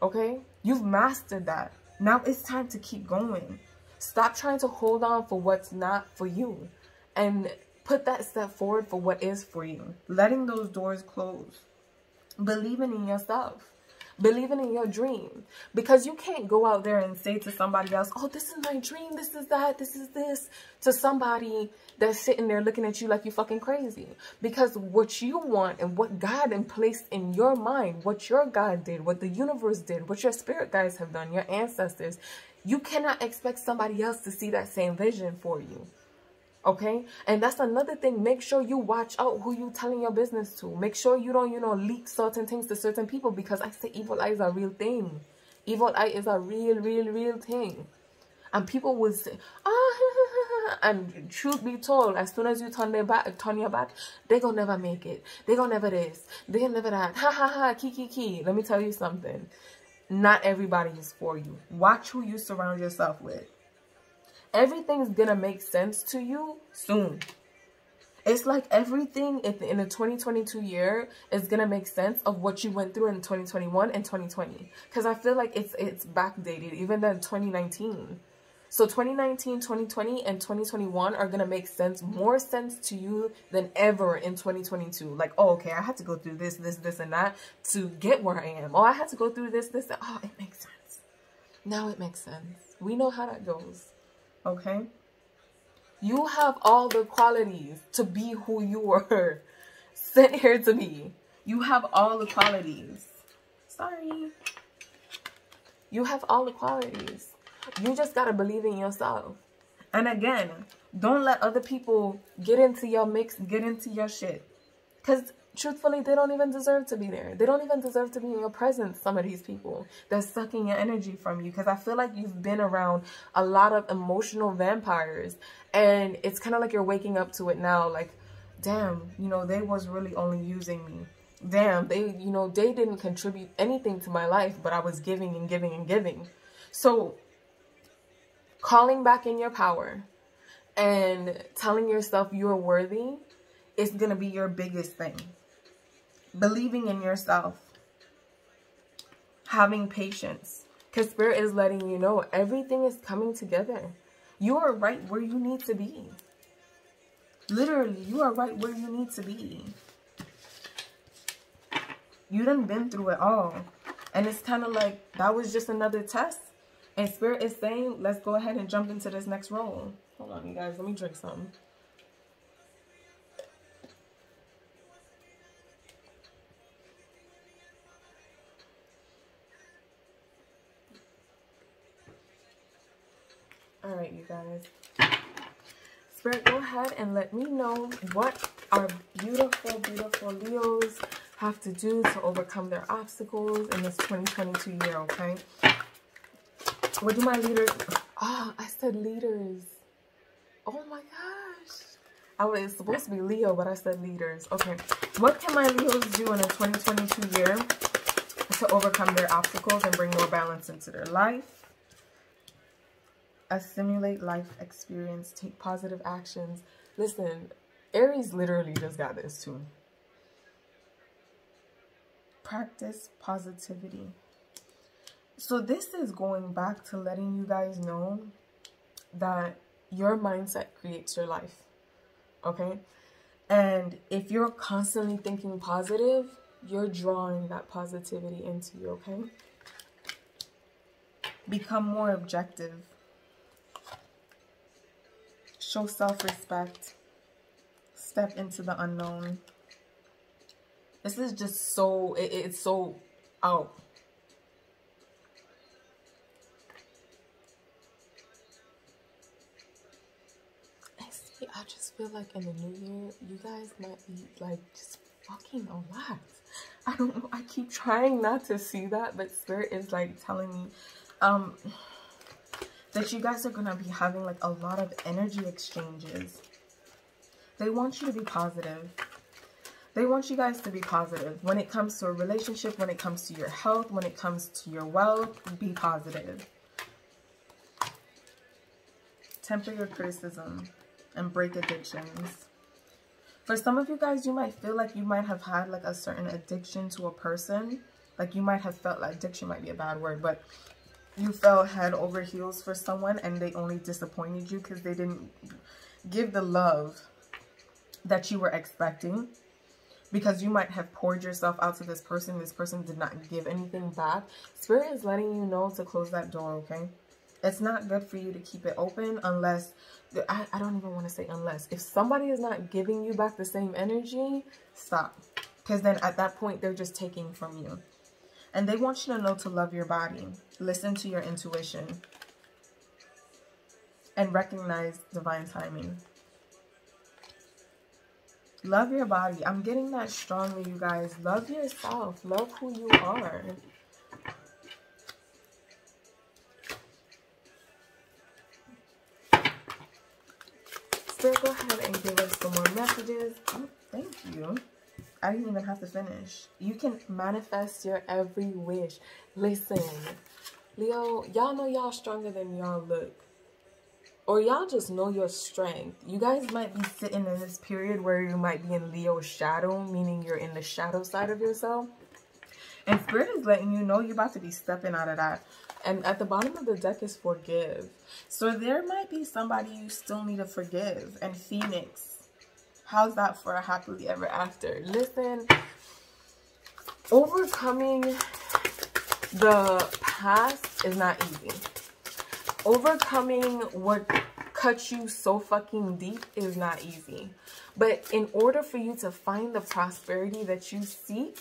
okay? You've mastered that. Now it's time to keep going. Stop trying to hold on for what's not for you and put that step forward for what is for you. Letting those doors close. Believing in yourself. Believing in your dream, because you can't go out there and say to somebody else, oh, this is my dream, this is that, this is this, to somebody that's sitting there looking at you like you fucking crazy. Because what you want and what God placed in your mind, what your God did, what the universe did, what your spirit guides have done, your ancestors, you cannot expect somebody else to see that same vision for you. Okay, and that's another thing. Make sure you watch out who you telling your business to. Make sure you don't, you know, leak certain things to certain people, because I say evil eye is a real thing. Evil eye is a real, real, real thing. And people will say, ah, And truth be told, as soon as you turn their back, turn your back, they gonna never make it. They gonna never this. They gonna never that. Ha ha ha. Ki ki ki. Let me tell you something. Not everybody is for you. Watch who you surround yourself with. Everything's gonna make sense to you soon. It's like everything in the twenty twenty-two year is going to make sense of what you went through in twenty twenty-one and twenty twenty. Because I feel like it's it's backdated, even than twenty nineteen. So twenty nineteen, twenty twenty, and twenty twenty-one are going to make sense, more sense to you than ever in twenty twenty-two. Like, oh, okay, I had to go through this, this, this, and that to get where I am. Oh, I had to go through this, this, that. Oh, it makes sense. Now it makes sense. We know how that goes. Okay? You have all the qualities to be who you were sent here to be. You have all the qualities. Sorry. You have all the qualities. You just got to believe in yourself. And again, don't let other people get into your mix, get into your shit. Because truthfully, they don't even deserve to be there. They don't even deserve to be in your presence, some of these people. They're sucking your energy from you. Because I feel like you've been around a lot of emotional vampires. And it's kind of like you're waking up to it now. Like, damn, you know, they was really only using me. Damn, they, you know, they didn't contribute anything to my life. But I was giving and giving and giving. So, calling back in your power. And telling yourself you're worthy. It's going to be your biggest thing. Believing in yourself. Having patience. Because Spirit is letting you know everything is coming together. You are right where you need to be. Literally, you are right where you need to be. You done been through it all. And it's kind of like that was just another test. And Spirit is saying, let's go ahead and jump into this next role. Hold on, you guys. Let me drink something. All right, you guys. Spirit, go ahead and let me know what our beautiful, beautiful Leos have to do to overcome their obstacles in this twenty twenty-two year, okay? What do my leaders... Oh, I said leaders. Oh, my gosh. I was supposed to be Leo, but I said leaders. Okay. What can my Leos do in a twenty twenty-two year to overcome their obstacles and bring more balance into their life? Assimilate life experience, take positive actions. Listen, Aries literally just got this too. Practice positivity. So this is going back to letting you guys know that your mindset creates your life, okay? And if you're constantly thinking positive, you're drawing that positivity into you, okay? Become more objective. Show self-respect. Step into the unknown. This is just so, it, it's so out. I see, I just feel like in the new year, you guys might be like just fucking a lot. I don't know, I keep trying not to see that, but Spirit is like telling me, um... that you guys are going to be having like a lot of energy exchanges. They want you to be positive. They want you guys to be positive. When it comes to a relationship, when it comes to your health, when it comes to your wealth, be positive. Temper your criticism and break addictions. For some of you guys, you might feel like you might have had like a certain addiction to a person. Like you might have felt, like addiction might be a bad word, but... you fell head over heels for someone and they only disappointed you because they didn't give the love that you were expecting. Because you might have poured yourself out to this person. This person did not give anything back. Spirit is letting you know to close that door, okay? It's not good for you to keep it open unless... I, I don't even want to say unless. If somebody is not giving you back the same energy, stop. Because then at that point, they're just taking from you. And they want you to know to love your body, listen to your intuition, and recognize divine timing. Love your body. I'm getting that strongly, you guys. Love yourself. Love who you are. Spirit, go ahead and give us some more messages. Oh, thank you. I didn't even have to finish. You can manifest your every wish. Listen, Leo, y'all know y'all stronger than y'all look. Or y'all just know your strength. You guys might be sitting in this period where you might be in Leo's shadow, meaning you're in the shadow side of yourself. And Spirit is letting you know you're about to be stepping out of that. And at the bottom of the deck is forgive. So there might be somebody you still need to forgive. And Phoenix, how's that for a happily ever after? Listen, overcoming the past is not easy. Overcoming what cut you so fucking deep is not easy. But in order for you to find the prosperity that you seek,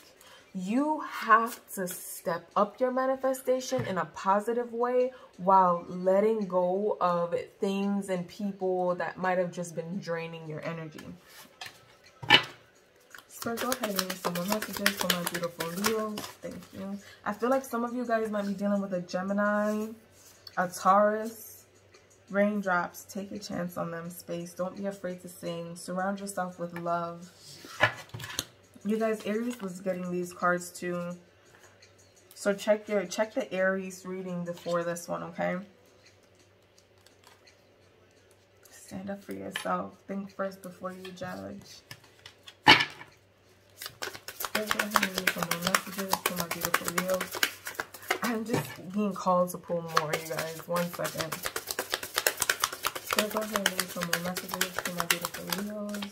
you have to step up your manifestation in a positive way while letting go of things and people that might have just been draining your energy. So go ahead and give me some more messages for my beautiful Leos. Thank you. I feel like some of you guys might be dealing with a Gemini, a Taurus. Raindrops, take a chance on them. Space, don't be afraid to sing. Surround yourself with love. You guys, Aries was getting these cards too. So check your check the Aries reading before this one, okay? Stand up for yourself. Think first before you judge. I'm just being called to pull more, you guys. One second. So go ahead and leave some more messages for my beautiful Leos.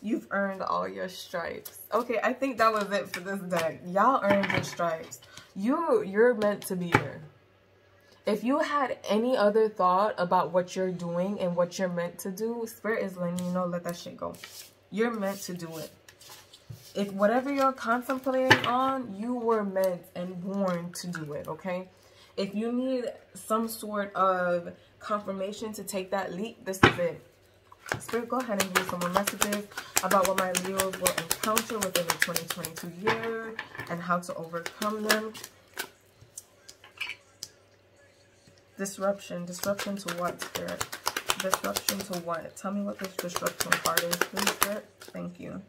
You've earned all your stripes. Okay, I think that was it for this deck. Y'all earned your stripes. You, you're meant to be here. If you had any other thought about what you're doing and what you're meant to do, Spirit is letting you know, let that shit go. You're meant to do it. If whatever you're contemplating on, you were meant and born to do it, okay? If you need some sort of confirmation to take that leap, this is it. Spirit, go ahead and give some more messages about what my Leos will encounter within the twenty twenty-two year and how to overcome them. Disruption. Disruption to what, Spirit? Disruption to what? Tell me what this disruption card is, please, Spirit. Thank you.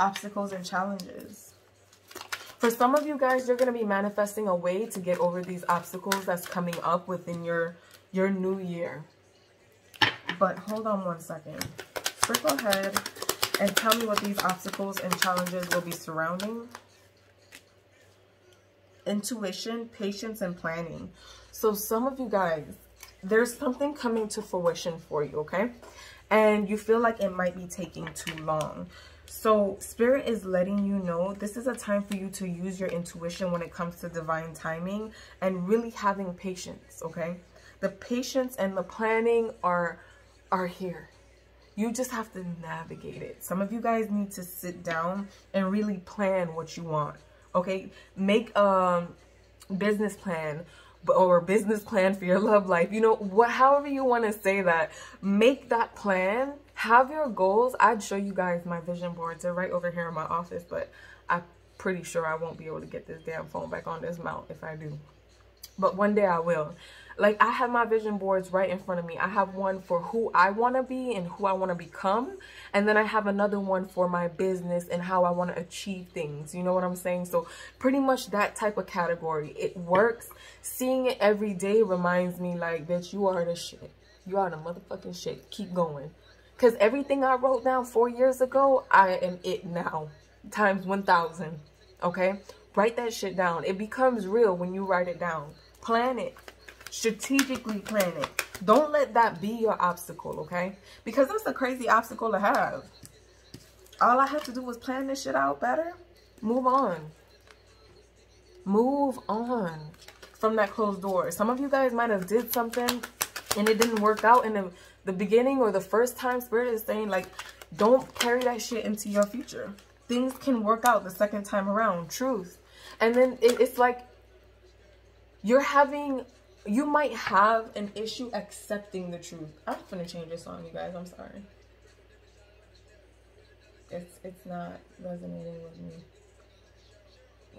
Obstacles and challenges. For some of you guys, you're going to be manifesting a way to get over these obstacles that's coming up within your, your new year. But hold on one second. Circle ahead and tell me what these obstacles and challenges will be surrounding. Intuition, patience, and planning. So some of you guys, there's something coming to fruition for you, okay? And you feel like it might be taking too long. So Spirit is letting you know this is a time for you to use your intuition when it comes to divine timing and really having patience, okay? The patience and the planning are... are here. You just have to navigate it. Some of you guys need to sit down and really plan what you want, okay? Make a business plan or business plan for your love life, you know, what, however you want to say that. Make that plan, have your goals. I'd show you guys my vision boards. They're right over here in my office, but I'm pretty sure I won't be able to get this damn phone back on this mount if I do. But one day I will. Like, I have my vision boards right in front of me. I have one for who I want to be and who I want to become. And then I have another one for my business and how I want to achieve things. You know what I'm saying? So pretty much that type of category. It works. Seeing it every day reminds me, like, bitch, you are the shit. You are the motherfucking shit. Keep going. Because everything I wrote down four years ago, I am it now. Times one thousand. Okay? Write that shit down. It becomes real when you write it down. Plan it. Strategically plan it. Don't let that be your obstacle, okay? Because that's a crazy obstacle to have. All I have to do was plan this shit out better. Move on. Move on from that closed door. Some of you guys might have did something and it didn't work out in the, the beginning or the first time. Spirit is saying, like, don't carry that shit into your future. Things can work out the second time around. Truth. And then it, it's like you're having... You might have an issue accepting the truth. I'm finna change this song, you guys. I'm sorry. It's it's not resonating with me.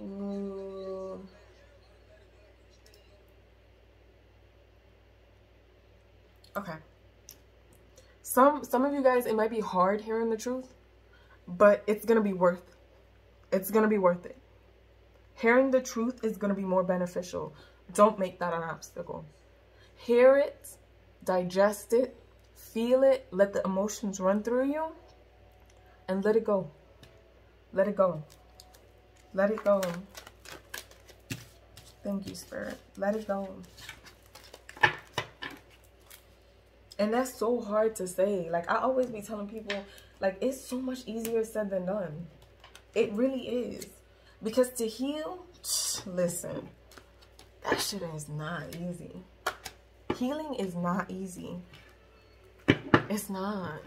Ooh. Okay. Some some of you guys, it might be hard hearing the truth, but it's going to be worth it. It's going to be worth it. Hearing the truth is going to be more beneficial. Don't make that an obstacle. Hear it, digest it, feel it, let the emotions run through you, and let it go. Let it go. Let it go. Thank you, Spirit. Let it go. And that's so hard to say. Like, I always be telling people, like, it's so much easier said than done. It really is. Because to heal, listen, that shit is not easy. Healing is not easy. It's not.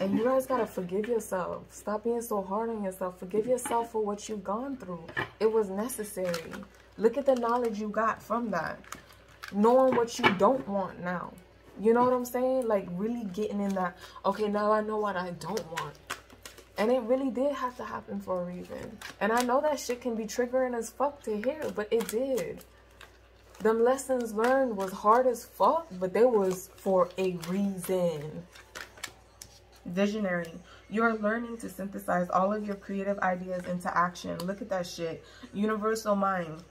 And you guys gotta forgive yourself. Stop being so hard on yourself. Forgive yourself for what you've gone through. It was necessary. Look at the knowledge you got from that. Knowing what you don't want now. You know what I'm saying? Like, really getting in that, okay, now I know what I don't want. And it really did have to happen for a reason. And I know that shit can be triggering as fuck to hear, but it did. Them lessons learned was hard as fuck, but they was for a reason. Visionary. You're learning to synthesize all of your creative ideas into action. Look at that shit. Universal mind.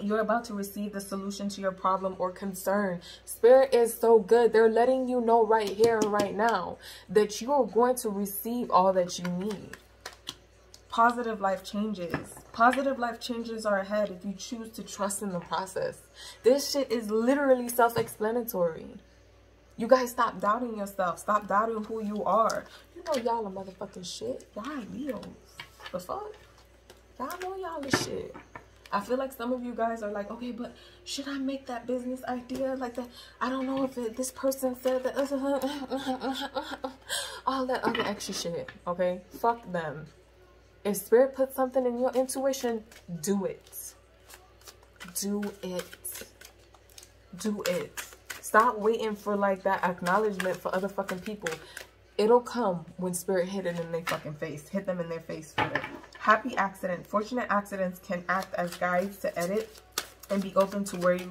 You're about to receive the solution to your problem or concern. Spirit is so good. They're letting you know right here and right now that you are going to receive all that you need. Positive life changes. Positive life changes are ahead if you choose to trust in the process. This shit is literally self-explanatory. You guys stop doubting yourself. Stop doubting who you are. You know y'all a motherfucking shit. Y'all Leos. The fuck? Y'all know y'all a shit. I feel like some of you guys are like, okay, but should I make that business idea like that? I don't know if it, this person said that. All that other extra shit, okay? Fuck them. If Spirit puts something in your intuition, do it. Do it. Do it. Stop waiting for, like, that acknowledgement for other fucking people. It'll come when Spirit hit it in their fucking face. Hit them in their face for it. Happy accident. Fortunate accidents can act as guides to edit and be open to where you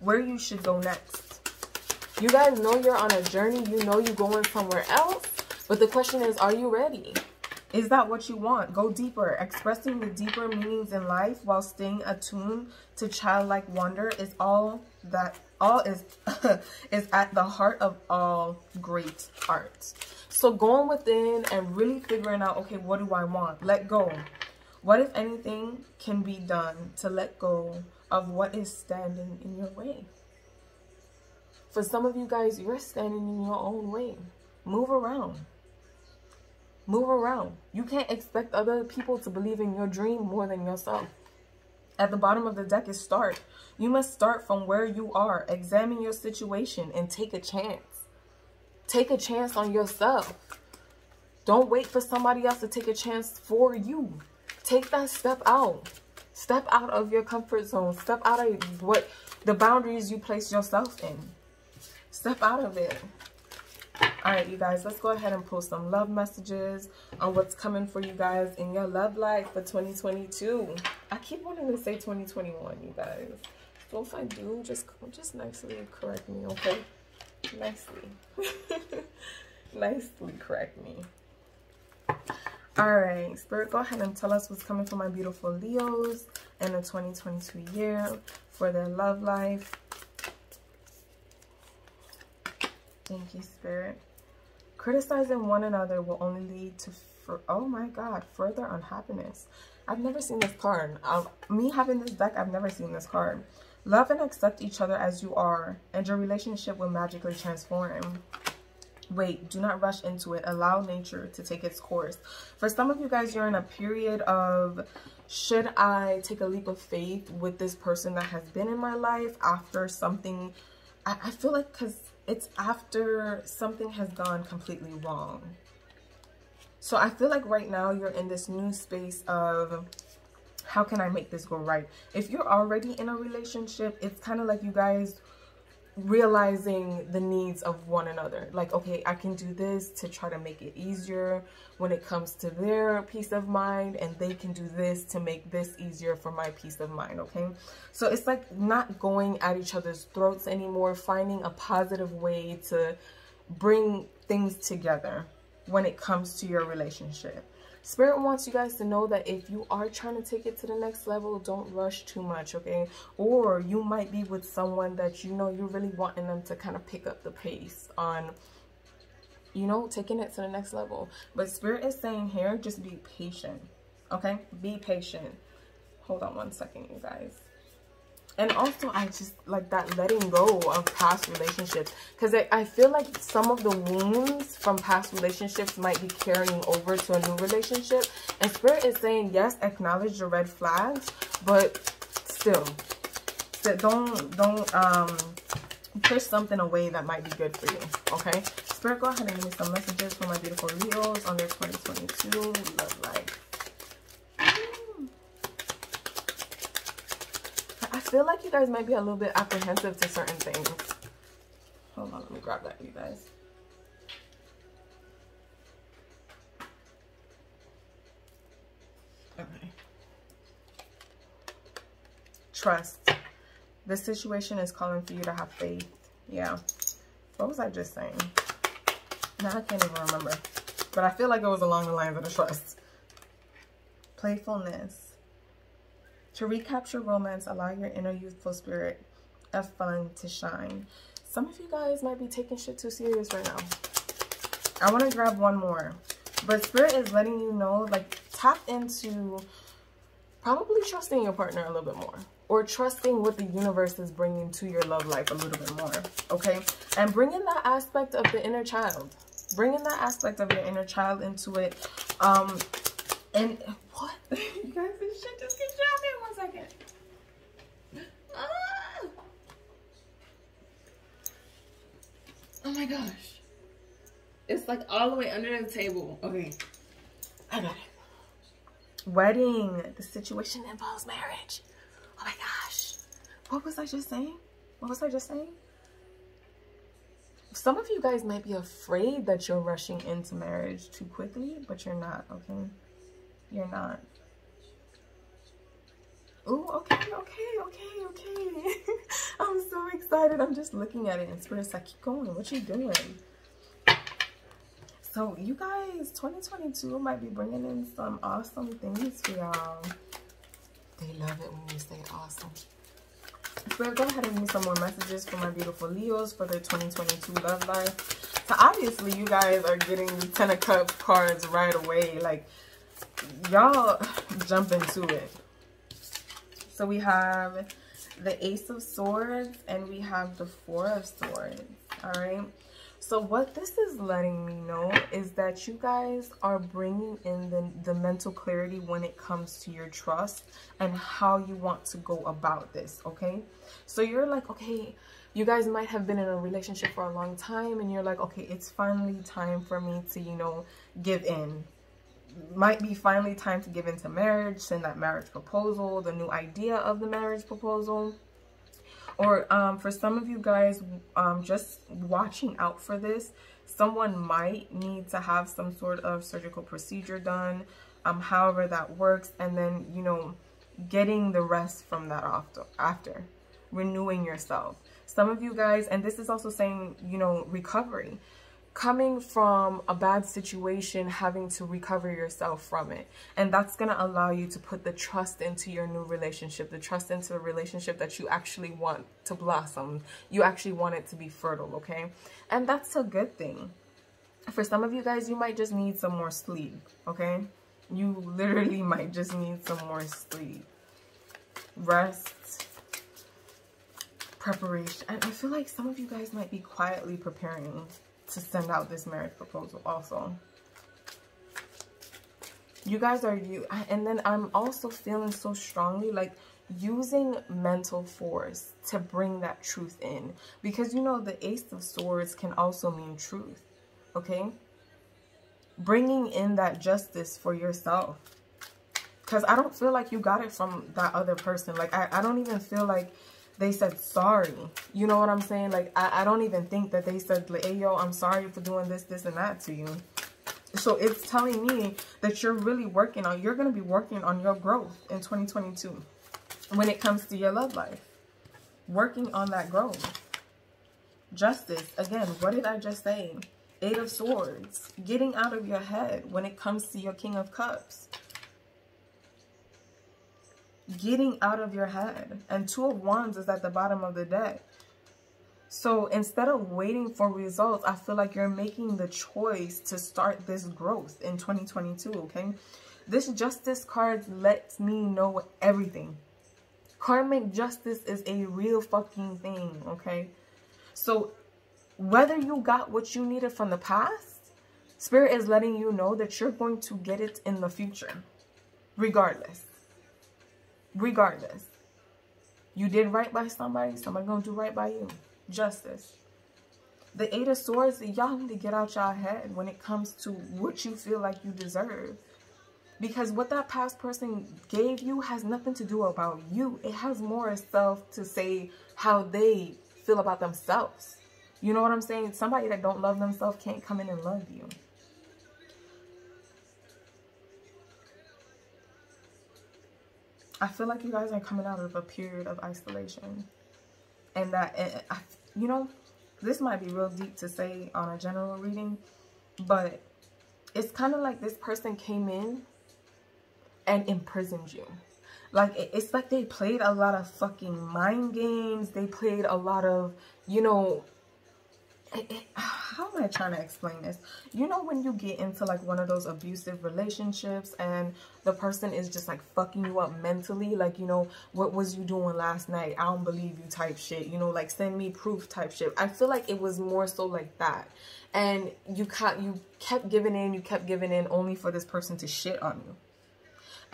where you should go next. You guys know you're on a journey. You know you're going somewhere else. But the question is, are you ready? Is that what you want? Go deeper. Expressing the deeper meanings in life while staying attuned to childlike wonder is all that all is is at the heart of all great art. So going within and really figuring out, okay, what do I want? Let go. What, if anything, can be done to let go of what is standing in your way? For some of you guys, you're standing in your own way. Move around. Move around. You can't expect other people to believe in your dream more than yourself. At the bottom of the deck is start. You must start from where you are. Examine your situation and take a chance. Take a chance on yourself. Don't wait for somebody else to take a chance for you. Take that step out. Step out of your comfort zone. Step out of what the boundaries you place yourself in. Step out of it. All right, you guys, let's go ahead and post some love messages on what's coming for you guys in your love life for twenty twenty-two. I keep wanting to say twenty twenty-one, you guys. So if I do, just, just nicely correct me, okay? Nicely. Nicely correct me. All right, Spirit, go ahead and tell us what's coming for my beautiful Leos in the twenty twenty-two year for their love life. Thank you, Spirit. Criticizing one another will only lead to, for, oh my God, further unhappiness. I've never seen this card. I've, me having this deck, I've never seen this card. Love and accept each other as you are, and your relationship will magically transform. Wait, do not rush into it. Allow nature to take its course. For some of you guys, you're in a period of, should I take a leap of faith with this person that has been in my life after something? I, I feel like because... It's after something has gone completely wrong. So I feel like right now you're in this new space of, how can I make this go right? If you're already in a relationship, it's kind of like you guys realizing the needs of one another. Like, okay, I can do this to try to make it easier when it comes to their peace of mind, and they can do this to make this easier for my peace of mind. Okay, so it's like not going at each other's throats anymore, finding a positive way to bring things together when it comes to your relationship. Spirit wants you guys to know that if you are trying to take it to the next level, don't rush too much, okay? Or you might be with someone that you know you're really wanting them to kind of pick up the pace on, you know, taking it to the next level. But Spirit is saying here, just be patient, okay? Be patient. Hold on one second, you guys. And also, I just like that letting go of past relationships, because I, I feel like some of the wounds from past relationships might be carrying over to a new relationship. And Spirit is saying, yes, acknowledge the red flags, but still, so don't don't um, push something away that might be good for you, okay? Spirit, go ahead and give me some messages for my beautiful Leos on their twenty twenty-two love life. I feel like you guys might be a little bit apprehensive to certain things. Hold on, let me grab that for you guys. Okay. Trust. This situation is calling for you to have faith. Yeah. What was I just saying? Now I can't even remember. But I feel like it was along the lines of the trust. Playfulness. To recapture romance, allow your inner youthful spirit of fun to shine. Some of you guys might be taking shit too serious right now. I want to grab one more. But Spirit is letting you know, like, tap into probably trusting your partner a little bit more. Or trusting what the universe is bringing to your love life a little bit more. Okay? And bringing that aspect of the inner child. Bringing that aspect of your inner child into it. Um, and... What? You guys, this shit just keeps dropping. One second. Ah! Oh my gosh. It's like all the way under the table. Okay. I got it. Wedding. The situation involves marriage. Oh my gosh. What was I just saying? What was I just saying? Some of you guys might be afraid that you're rushing into marriage too quickly, but you're not, okay? You're not. Ooh, okay, okay, okay, okay. I'm so excited. I'm just looking at it and Spirit's like, keep going. What you doing? So you guys, twenty twenty-two might be bringing in some awesome things for y'all. They love it when you say awesome. Spirit, go ahead and give me some more messages for my beautiful Leos for their twenty twenty-two love life. So obviously you guys are getting the Ten of Cups cards right away. Like, y'all jump into it. So we have the Ace of Swords and we have the Four of Swords. All right, so what this is letting me know is that you guys are bringing in the, the mental clarity when it comes to your trust and how you want to go about this. Okay, so you're like, okay, you guys might have been in a relationship for a long time and you're like, okay, it's finally time for me to, you know, give in. Might be finally time to give into marriage, send that marriage proposal, the new idea of the marriage proposal. Or um, for some of you guys, um, just watching out for this, someone might need to have some sort of surgical procedure done, um, however that works, and then, you know, getting the rest from that after, after renewing yourself. Some of you guys, and this is also saying, you know, recovery. Coming from a bad situation, having to recover yourself from it. And that's going to allow you to put the trust into your new relationship, the trust into the relationship that you actually want to blossom. You actually want it to be fertile, okay? And that's a good thing. For some of you guys, you might just need some more sleep, okay? You literally might just need some more sleep. Rest. Preparation. And I feel like some of you guys might be quietly preparing to send out this marriage proposal also. You guys are you and then I'm also feeling so strongly like using mental force to bring that truth in, because you know the Ace of Swords can also mean truth, okay? Bringing in that justice for yourself, because I don't feel like you got it from that other person. Like I, I don't even feel like they said sorry. You know what I'm saying? Like, I, I don't even think that they said, like, hey, yo, I'm sorry for doing this, this, and that to you. So it's telling me that you're really working on, you're going to be working on your growth in twenty twenty-two when it comes to your love life. Working on that growth. Justice. Again, what did I just say? Eight of Swords. Getting out of your head when it comes to your King of Cups. Getting out of your head. And Two of Wands is at the bottom of the deck. So instead of waiting for results, I feel like you're making the choice to start this growth in twenty twenty-two, okay? This Justice card lets me know everything. Karmic justice is a real fucking thing, okay? So whether you got what you needed from the past, Spirit is letting you know that you're going to get it in the future, regardless. Regardless, you did right by somebody, somebody gonna do right by you. Justice. The Eight of Swords, y'all need to get out y'all head when it comes to what you feel like you deserve. Because what that past person gave you has nothing to do about you. It has more self to say how they feel about themselves. You know what I'm saying? Somebody that don't love themselves can't come in and love you. I feel like you guys are coming out of a period of isolation. And that, and I, you know, this might be real deep to say on a general reading, but it's kind of like this person came in and imprisoned you. Like, it's like they played a lot of fucking mind games. They played a lot of, you know, it, it, how am I trying to explain this? You know when you get into like one of those abusive relationships and the person is just like fucking you up mentally? Like, you know, what was you doing last night? I don't believe you type shit. You know, like send me proof type shit. I feel like it was more so like that. And you, ca you kept giving in, you kept giving in only for this person to shit on you.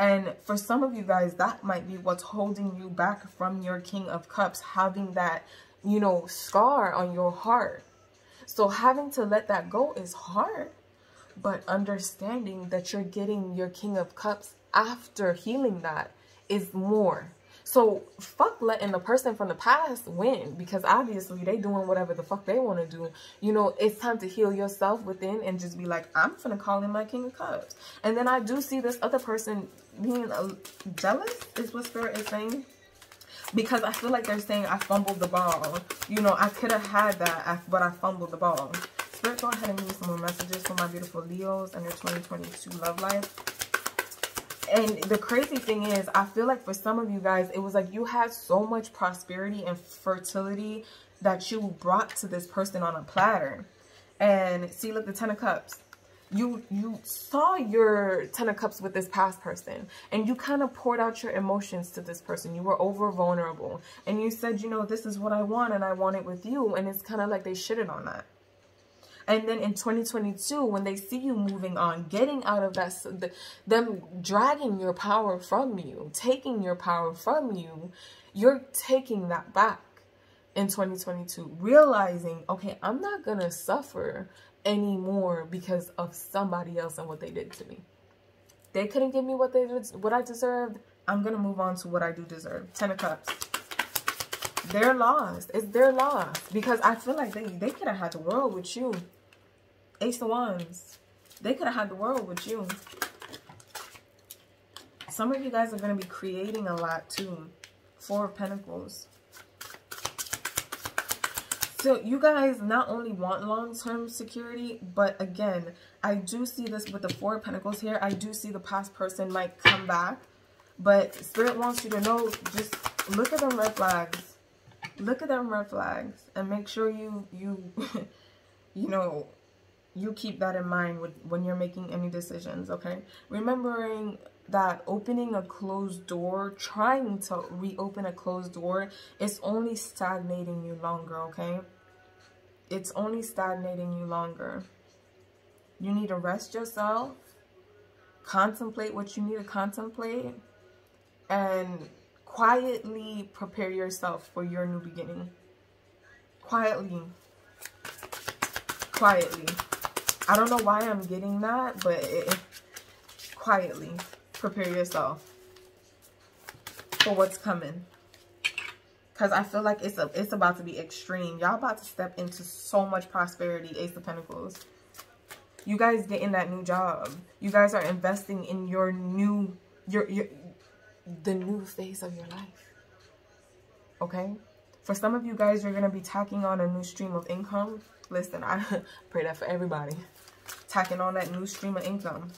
And for some of you guys, that might be what's holding you back from your King of Cups, having that, you know, scar on your heart. So having to let that go is hard, but understanding that you're getting your King of Cups after healing that is more. So fuck letting the person from the past win, because obviously they doing whatever the fuck they want to do. You know, it's time to heal yourself within and just be like, I'm finna call in my King of Cups. And then I do see this other person being uh, jealous is what Spirit is saying. Because I feel like they're saying I fumbled the ball. You know, I could have had that, but I fumbled the ball. Spirit, go ahead and give me some more messages for my beautiful Leos and their twenty twenty-two love life. And the crazy thing is, I feel like for some of you guys, it was like you had so much prosperity and fertility that you brought to this person on a platter. And see, look, the Ten of Cups. You, you saw your Ten of Cups with this past person. And you kind of poured out your emotions to this person. You were over vulnerable. And you said, you know, this is what I want and I want it with you. And it's kind of like they shitted on that. And then in twenty twenty-two, when they see you moving on, getting out of that, the, them dragging your power from you, taking your power from you, you're taking that back in twenty twenty-two. Realizing, okay, I'm not going to suffer anymore because of somebody else and what they did to me. They couldn't give me what they did, what I deserved. I'm going to move on to what I do deserve. Ten of Cups. They're lost. It's their loss. Because I feel like they, they could have had the world with you. Ace of Wands. They could have had the world with you. Some of you guys are going to be creating a lot too. Four of Pentacles. So you guys not only want long-term security, but again, I do see this with the Four of Pentacles here. I do see the past person might come back. But Spirit wants you to know, just look at them red flags. Look at them red flags and make sure you, you, you know, you keep that in mind with, when you're making any decisions, okay? Remembering that opening a closed door, trying to reopen a closed door, is only stagnating you longer, okay? It's only stagnating you longer. You need to rest yourself, contemplate what you need to contemplate, and quietly prepare yourself for your new beginning. Quietly. Quietly. I don't know why I'm getting that, but it, it, quietly prepare yourself for what's coming. because I feel like it's a, it's about to be extreme. Y'all about to step into so much prosperity. Ace of Pentacles. You guys getting that new job. You guys are investing in your new, your, your, the new phase of your life. Okay? For some of you guys, you're going to be tacking on a new stream of income. Listen, I pray that for everybody. Tacking on that new stream of income.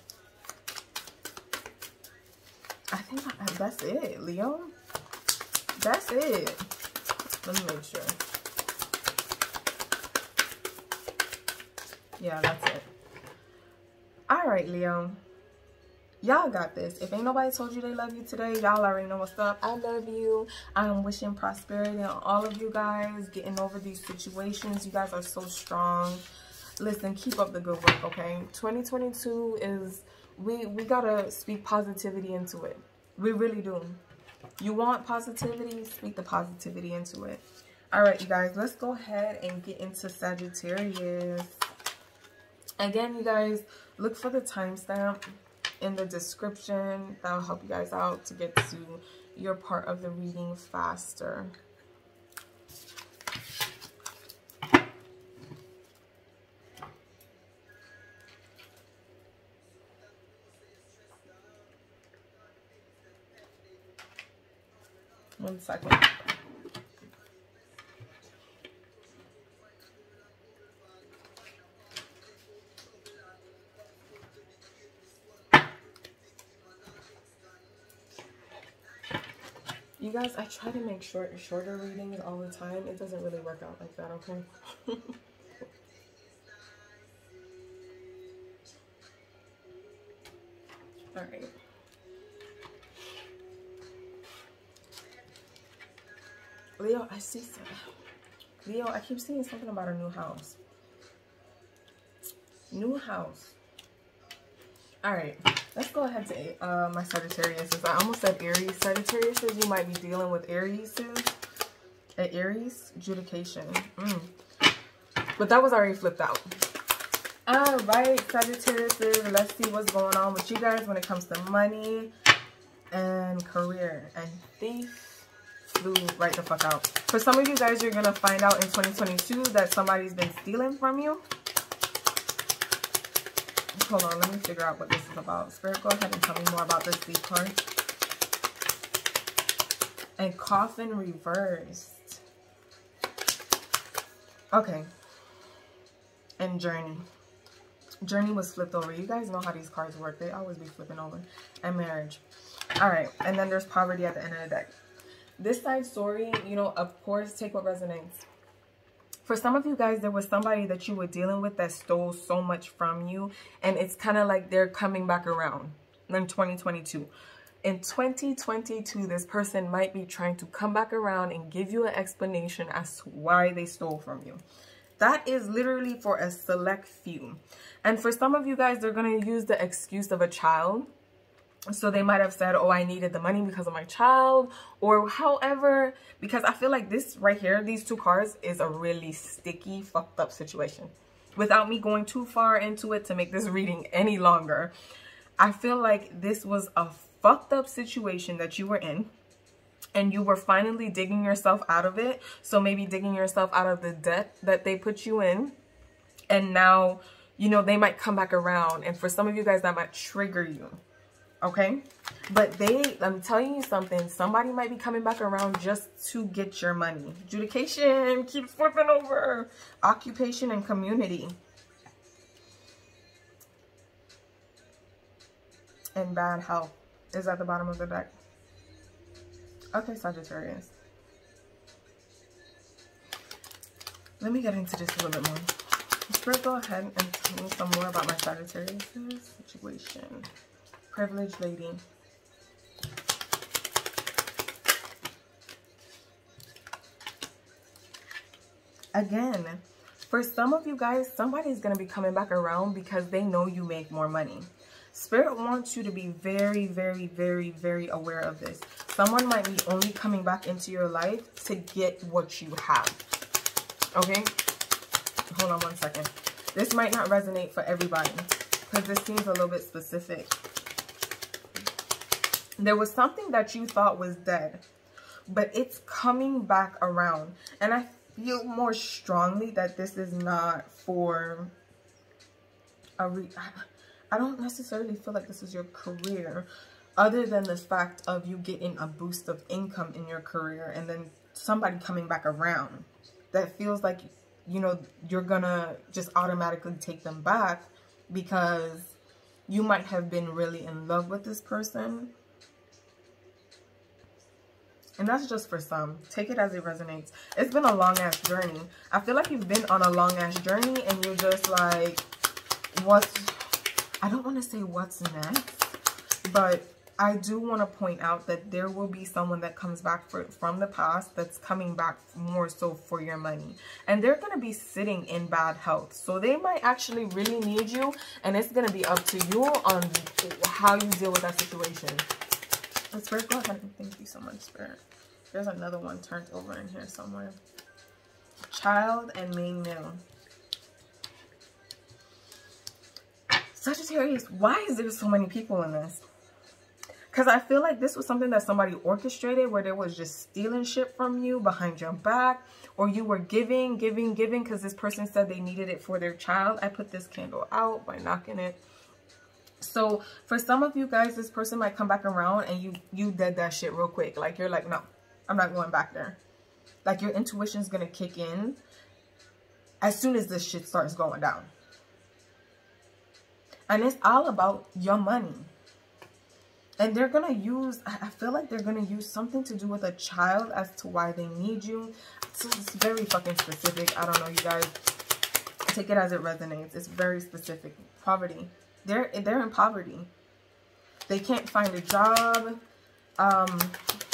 I think that's it, Leo. That's it. Let me make sure. Yeah, that's it. All right, Leo. Y'all got this. If ain't nobody told you they love you today, y'all already know what's up. I love you. I'm wishing prosperity on all of you guys. Getting over these situations. You guys are so strong. Listen, keep up the good work, okay? twenty twenty-two is... We, we gotta speak positivity into it. We really do. You want positivity? Speak the positivity into it. All right, you guys. Let's go ahead and get into Sagittarius. Again, you guys, look for the timestamp in the description. That'll help you guys out to get to your part of the reading faster. One second. You guys, I try to make short, shorter readings all the time. It doesn't really work out like that, okay? All right. Leo, I see some. Leo, I keep seeing something about a new house. New house. All right, let's go ahead to uh, my Sagittarius. I almost said Aries. Sagittarius, you might be dealing with Aries. At Aries, adjudication. Mm. But that was already flipped out. All right, Sagittarius, let's see what's going on with you guys when it comes to money and career and thief. Flew right the fuck out. For some of you guys, you're gonna find out in twenty twenty-two that somebody's been stealing from you. Hold on, let me figure out what this is about. Spirit, go ahead and tell me more about this thief card. And coffin reversed. Okay. And journey. Journey was flipped over. You guys know how these cards work. They always be flipping over. And marriage. All right. And then there's poverty at the end of the deck. This side story, you know, of course, take what resonates. For some of you guys, there was somebody that you were dealing with that stole so much from you. And it's kind of like they're coming back around in twenty twenty-two. In twenty twenty-two, this person might be trying to come back around and give you an explanation as to why they stole from you. That is literally for a select few. And for some of you guys, they're going to use the excuse of a child. So they might have said, oh, I needed the money because of my child, or however, because I feel like this right here, these two cards, is a really sticky, fucked up situation. Without me going too far into it to make this reading any longer, I feel like this was a fucked up situation that you were in, and you were finally digging yourself out of it. So maybe digging yourself out of the debt that they put you in, and now, you know, they might come back around, and for some of you guys, that might trigger you. Okay, but they, I'm telling you something, somebody might be coming back around just to get your money. Adjudication, keep flipping over. Occupation and community. And bad health is at the bottom of the deck. Okay, Sagittarius. Let me get into this a little bit more. Let's go ahead and tell me some more about my Sagittarius situation. Privileged lady. Again, for some of you guys, somebody's going to be coming back around because they know you make more money. Spirit wants you to be very, very, very, very aware of this. Someone might be only coming back into your life to get what you have. Okay? Hold on one second. This might not resonate for everybody because this seems a little bit specific. There was something that you thought was dead, but it's coming back around. And I feel more strongly that this is not for a re I don't necessarily feel like this is your career, other than the fact of you getting a boost of income in your career and then somebody coming back around. That feels like, you know, you're gonna just automatically take them back because you might have been really in love with this person. And that's just for some. Take it as it resonates. It's been a long-ass journey. I feel like you've been on a long-ass journey and you're just like, what's... I don't want to say what's next, but I do want to point out that there will be someone that comes back for, from the past that's coming back more so for your money. And they're going to be sitting in bad health. So they might actually really need you, and it's going to be up to you on how you deal with that situation. But Spirit, go ahead and thank you so much, Spirit. There's another one turned over in here somewhere. Child and main male. Sagittarius, why is there so many people in this? Because I feel like this was something that somebody orchestrated, where there was just stealing shit from you behind your back, or you were giving, giving, giving because this person said they needed it for their child. I put this candle out by knocking it. So for some of you guys, this person might come back around and you, you did that shit real quick. Like you're like, no, I'm not going back there. Like your intuition is going to kick in as soon as this shit starts going down. And it's all about your money. And they're going to use, I feel like they're going to use something to do with a child as to why they need you. So it's very fucking specific. I don't know, you guys. Take it as it resonates. It's very specific. Poverty. They're, they're in poverty. They can't find a job. Um,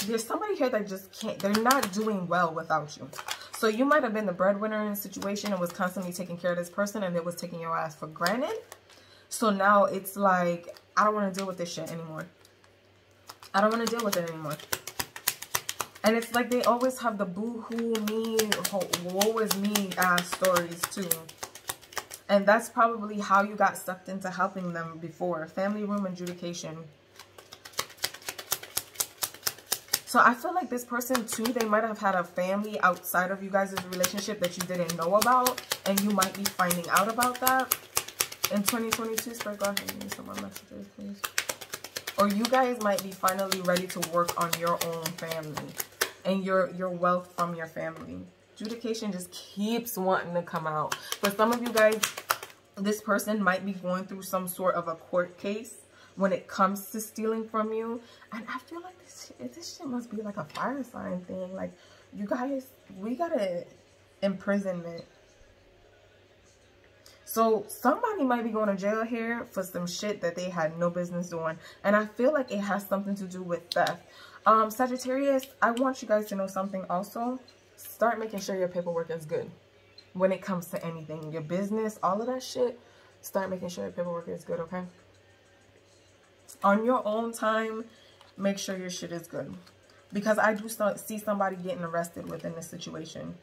there's somebody here that just can't, they're not doing well without you. So you might have been the breadwinner in a situation and was constantly taking care of this person, and it was taking your ass for granted. So now it's like, I don't want to deal with this shit anymore. I don't want to deal with it anymore. And it's like they always have the boo-hoo, me, woe is me ass stories too. And that's probably how you got sucked into helping them before. Family room adjudication. So I feel like this person too, they might have had a family outside of you guys' relationship that you didn't know about. And you might be finding out about that. In twenty twenty-two, Spirit, go ahead and give me some more messages, please. Or you guys might be finally ready to work on your own family and your, your wealth from your family. Adjudication just keeps wanting to come out. For some of you guys, this person might be going through some sort of a court case when it comes to stealing from you. And I feel like this, this shit must be like a fire sign thing. Like, you guys, we got an imprisonment. So somebody might be going to jail here for some shit that they had no business doing. And I feel like it has something to do with theft. Um, Sagittarius, I want you guys to know something also. Start making sure your paperwork is good when it comes to anything. Your business, all of that shit. Start making sure your paperwork is good, okay? On your own time, make sure your shit is good. Because I do see somebody getting arrested within this situation.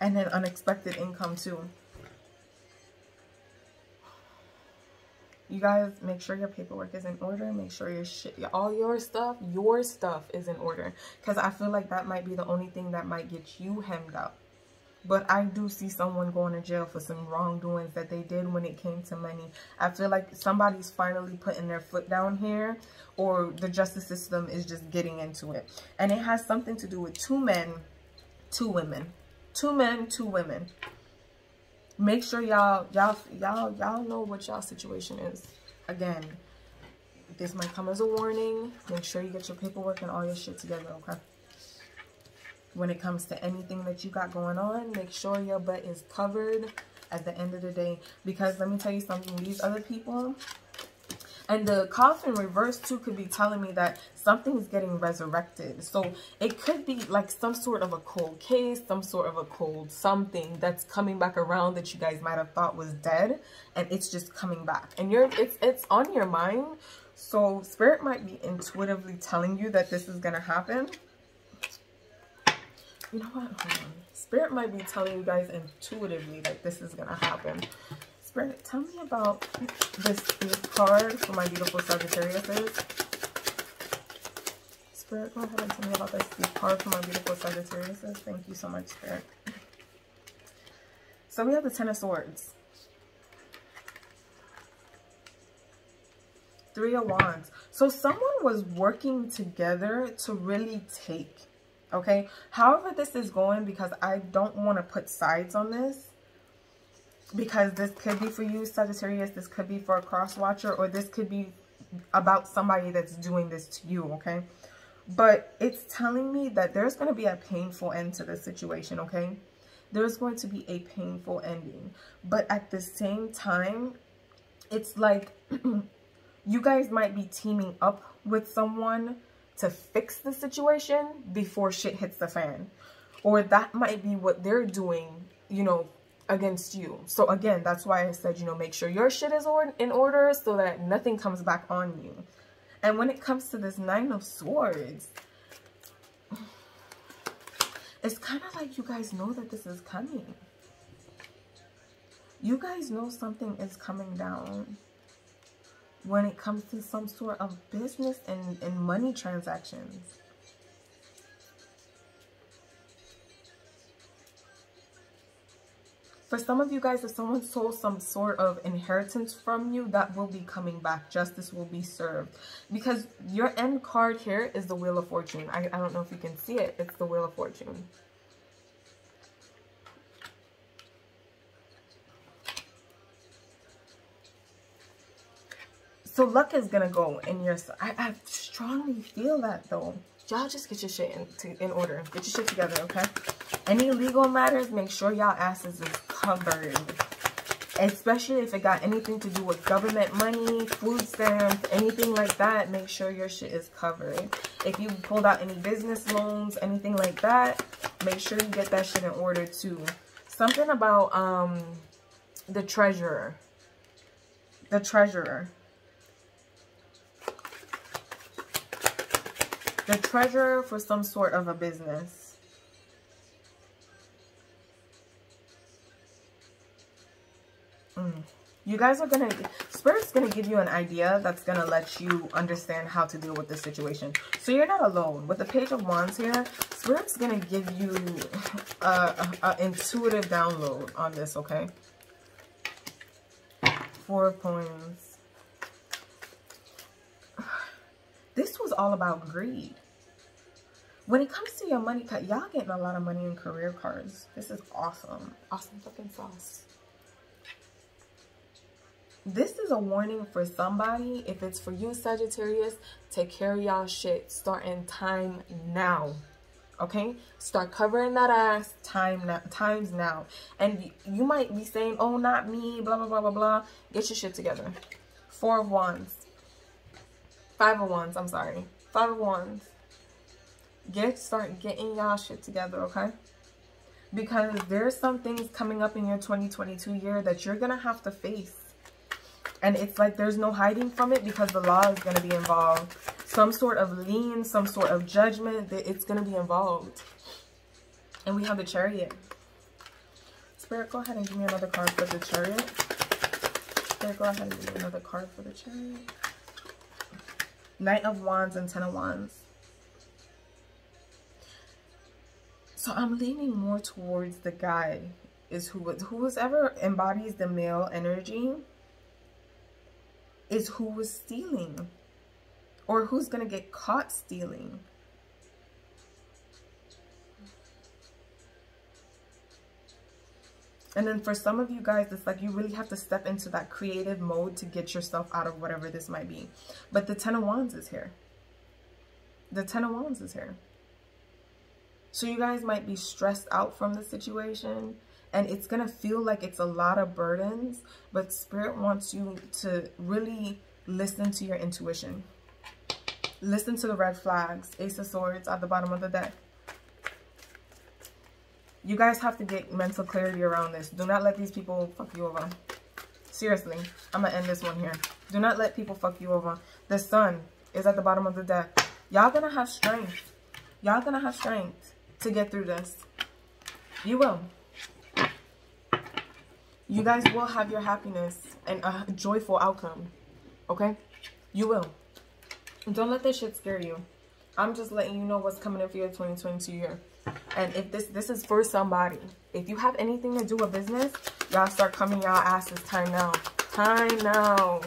And then unexpected income too. You guys, make sure your paperwork is in order. Make sure your shit, all your stuff, your stuff is in order. Because I feel like that might be the only thing that might get you hemmed up. But I do see someone going to jail for some wrongdoings that they did when it came to money. I feel like somebody's finally putting their foot down here. Or the justice system is just getting into it. And it has something to do with two men, two women. Two men, two women. Make sure y'all, y'all, y'all, y'all know what y'all situation is. Again, this might come as a warning. Make sure you get your paperwork and all your shit together, okay? When it comes to anything that you got going on, make sure your butt is covered at the end of the day. Because let me tell you something, these other people, and the coffin reverse too, could be telling me that something is getting resurrected. So it could be like some sort of a cold case, some sort of a cold something that's coming back around that you guys might have thought was dead, and it's just coming back. And you're it's it's on your mind. So Spirit might be intuitively telling you that this is gonna happen. You know what? Hold on. Spirit might be telling you guys intuitively that this is gonna happen. Spirit, tell me about this, this card for my beautiful Sagittarius. Spirit, go ahead and tell me about this, this card for my beautiful Sagittarius. Thank you so much, Spirit. So we have the Ten of Swords, Three of Wands. So someone was working together to really take, okay? However this is going, because I don't want to put sides on this, because this could be for you, Sagittarius, this could be for a cross watcher, or this could be about somebody that's doing this to you, okay? But it's telling me that there's going to be a painful end to this situation, okay? There's going to be a painful ending. But at the same time, it's like you guys might be teaming up with someone to fix the situation before shit hits the fan. Or that might be what they're doing, you know, against you. So again, that's why I said, you know, make sure your shit is or in order so that nothing comes back on you. And when it comes to this Nine of Swords, it's kind of like you guys know that this is coming. You guys know something is coming down when it comes to some sort of business and, and money transactions. For some of you guys, if someone stole some sort of inheritance from you, that will be coming back. Justice will be served. Because your end card here is the Wheel of Fortune. I, I don't know if you can see it. It's the Wheel of Fortune. So luck is going to go in your... I, I strongly feel that, though. Y'all just get your shit in, to, in order. Get your shit together, okay? Any legal matters, make sure y'all asses is covered. Especially if it got anything to do with government money, food stamps, anything like that, make sure your shit is covered. If you pulled out any business loans, anything like that, make sure you get that shit in order too. Something about um the treasurer. The treasurer. The treasurer for some sort of a business. Mm. You guys are going to... Spirit's going to give you an idea that's going to let you understand how to deal with this situation. So you're not alone. With the Page of Wands here, Spirit's going to give you an intuitive download on this, okay? Four of Coins. This was all about greed. When it comes to your money cut, y'all getting a lot of money in career cards. This is awesome. Awesome fucking sauce. This is a warning for somebody. If it's for you, Sagittarius, take care of y'all shit. Start in time now. Okay? Start covering that ass time now, times now. And you might be saying, oh, not me, blah, blah, blah, blah, blah. Get your shit together. Four of Wands. Five of Wands, I'm sorry. Five of Wands. Get, start getting y'all shit together, okay? Because there's some things coming up in your twenty twenty-two year that you're going to have to face. And it's like there's no hiding from it because the law is going to be involved. Some sort of lien, some sort of judgment, it's going to be involved. And we have the Chariot. Spirit, go ahead and give me another card for the Chariot. Spirit, go ahead and give me another card for the Chariot. Knight of Wands and Ten of Wands. So I'm leaning more towards the guy is who whoever embodies the male energy is who was stealing or who's going to get caught stealing. And then for some of you guys, it's like you really have to step into that creative mode to get yourself out of whatever this might be. But the Ten of Wands is here. The Ten of Wands is here. So you guys might be stressed out from the situation. And it's going to feel like it's a lot of burdens. But Spirit wants you to really listen to your intuition. Listen to the red flags. Ace of Swords at the bottom of the deck. You guys have to get mental clarity around this. Do not let these people fuck you over. Seriously, I'm going to end this one here. Do not let people fuck you over. The Sun is at the bottom of the deck. Y'all going to have strength. Y'all going to have strength to get through this. You will. You guys will have your happiness and a joyful outcome. Okay? You will. Don't let this shit scare you. I'm just letting you know what's coming in for your twenty twenty-two year. And if this this is for somebody, if you have anything to do with business, y'all start coming y'all asses. Time now. Time now.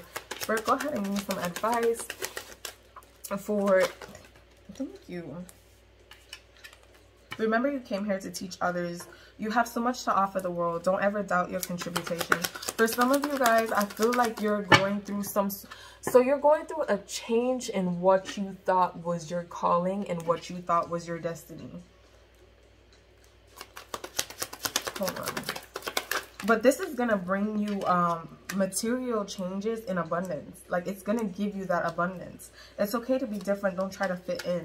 Bert, go ahead and give me some advice for... Thank you. Remember, you came here to teach others. You have so much to offer the world. Don't ever doubt your contribution. For some of you guys, I feel like you're going through some... So you're going through a change in what you thought was your calling and what you thought was your destiny. Hold on. But this is going to bring you um, material changes in abundance. Like, it's going to give you that abundance. It's okay to be different. Don't try to fit in.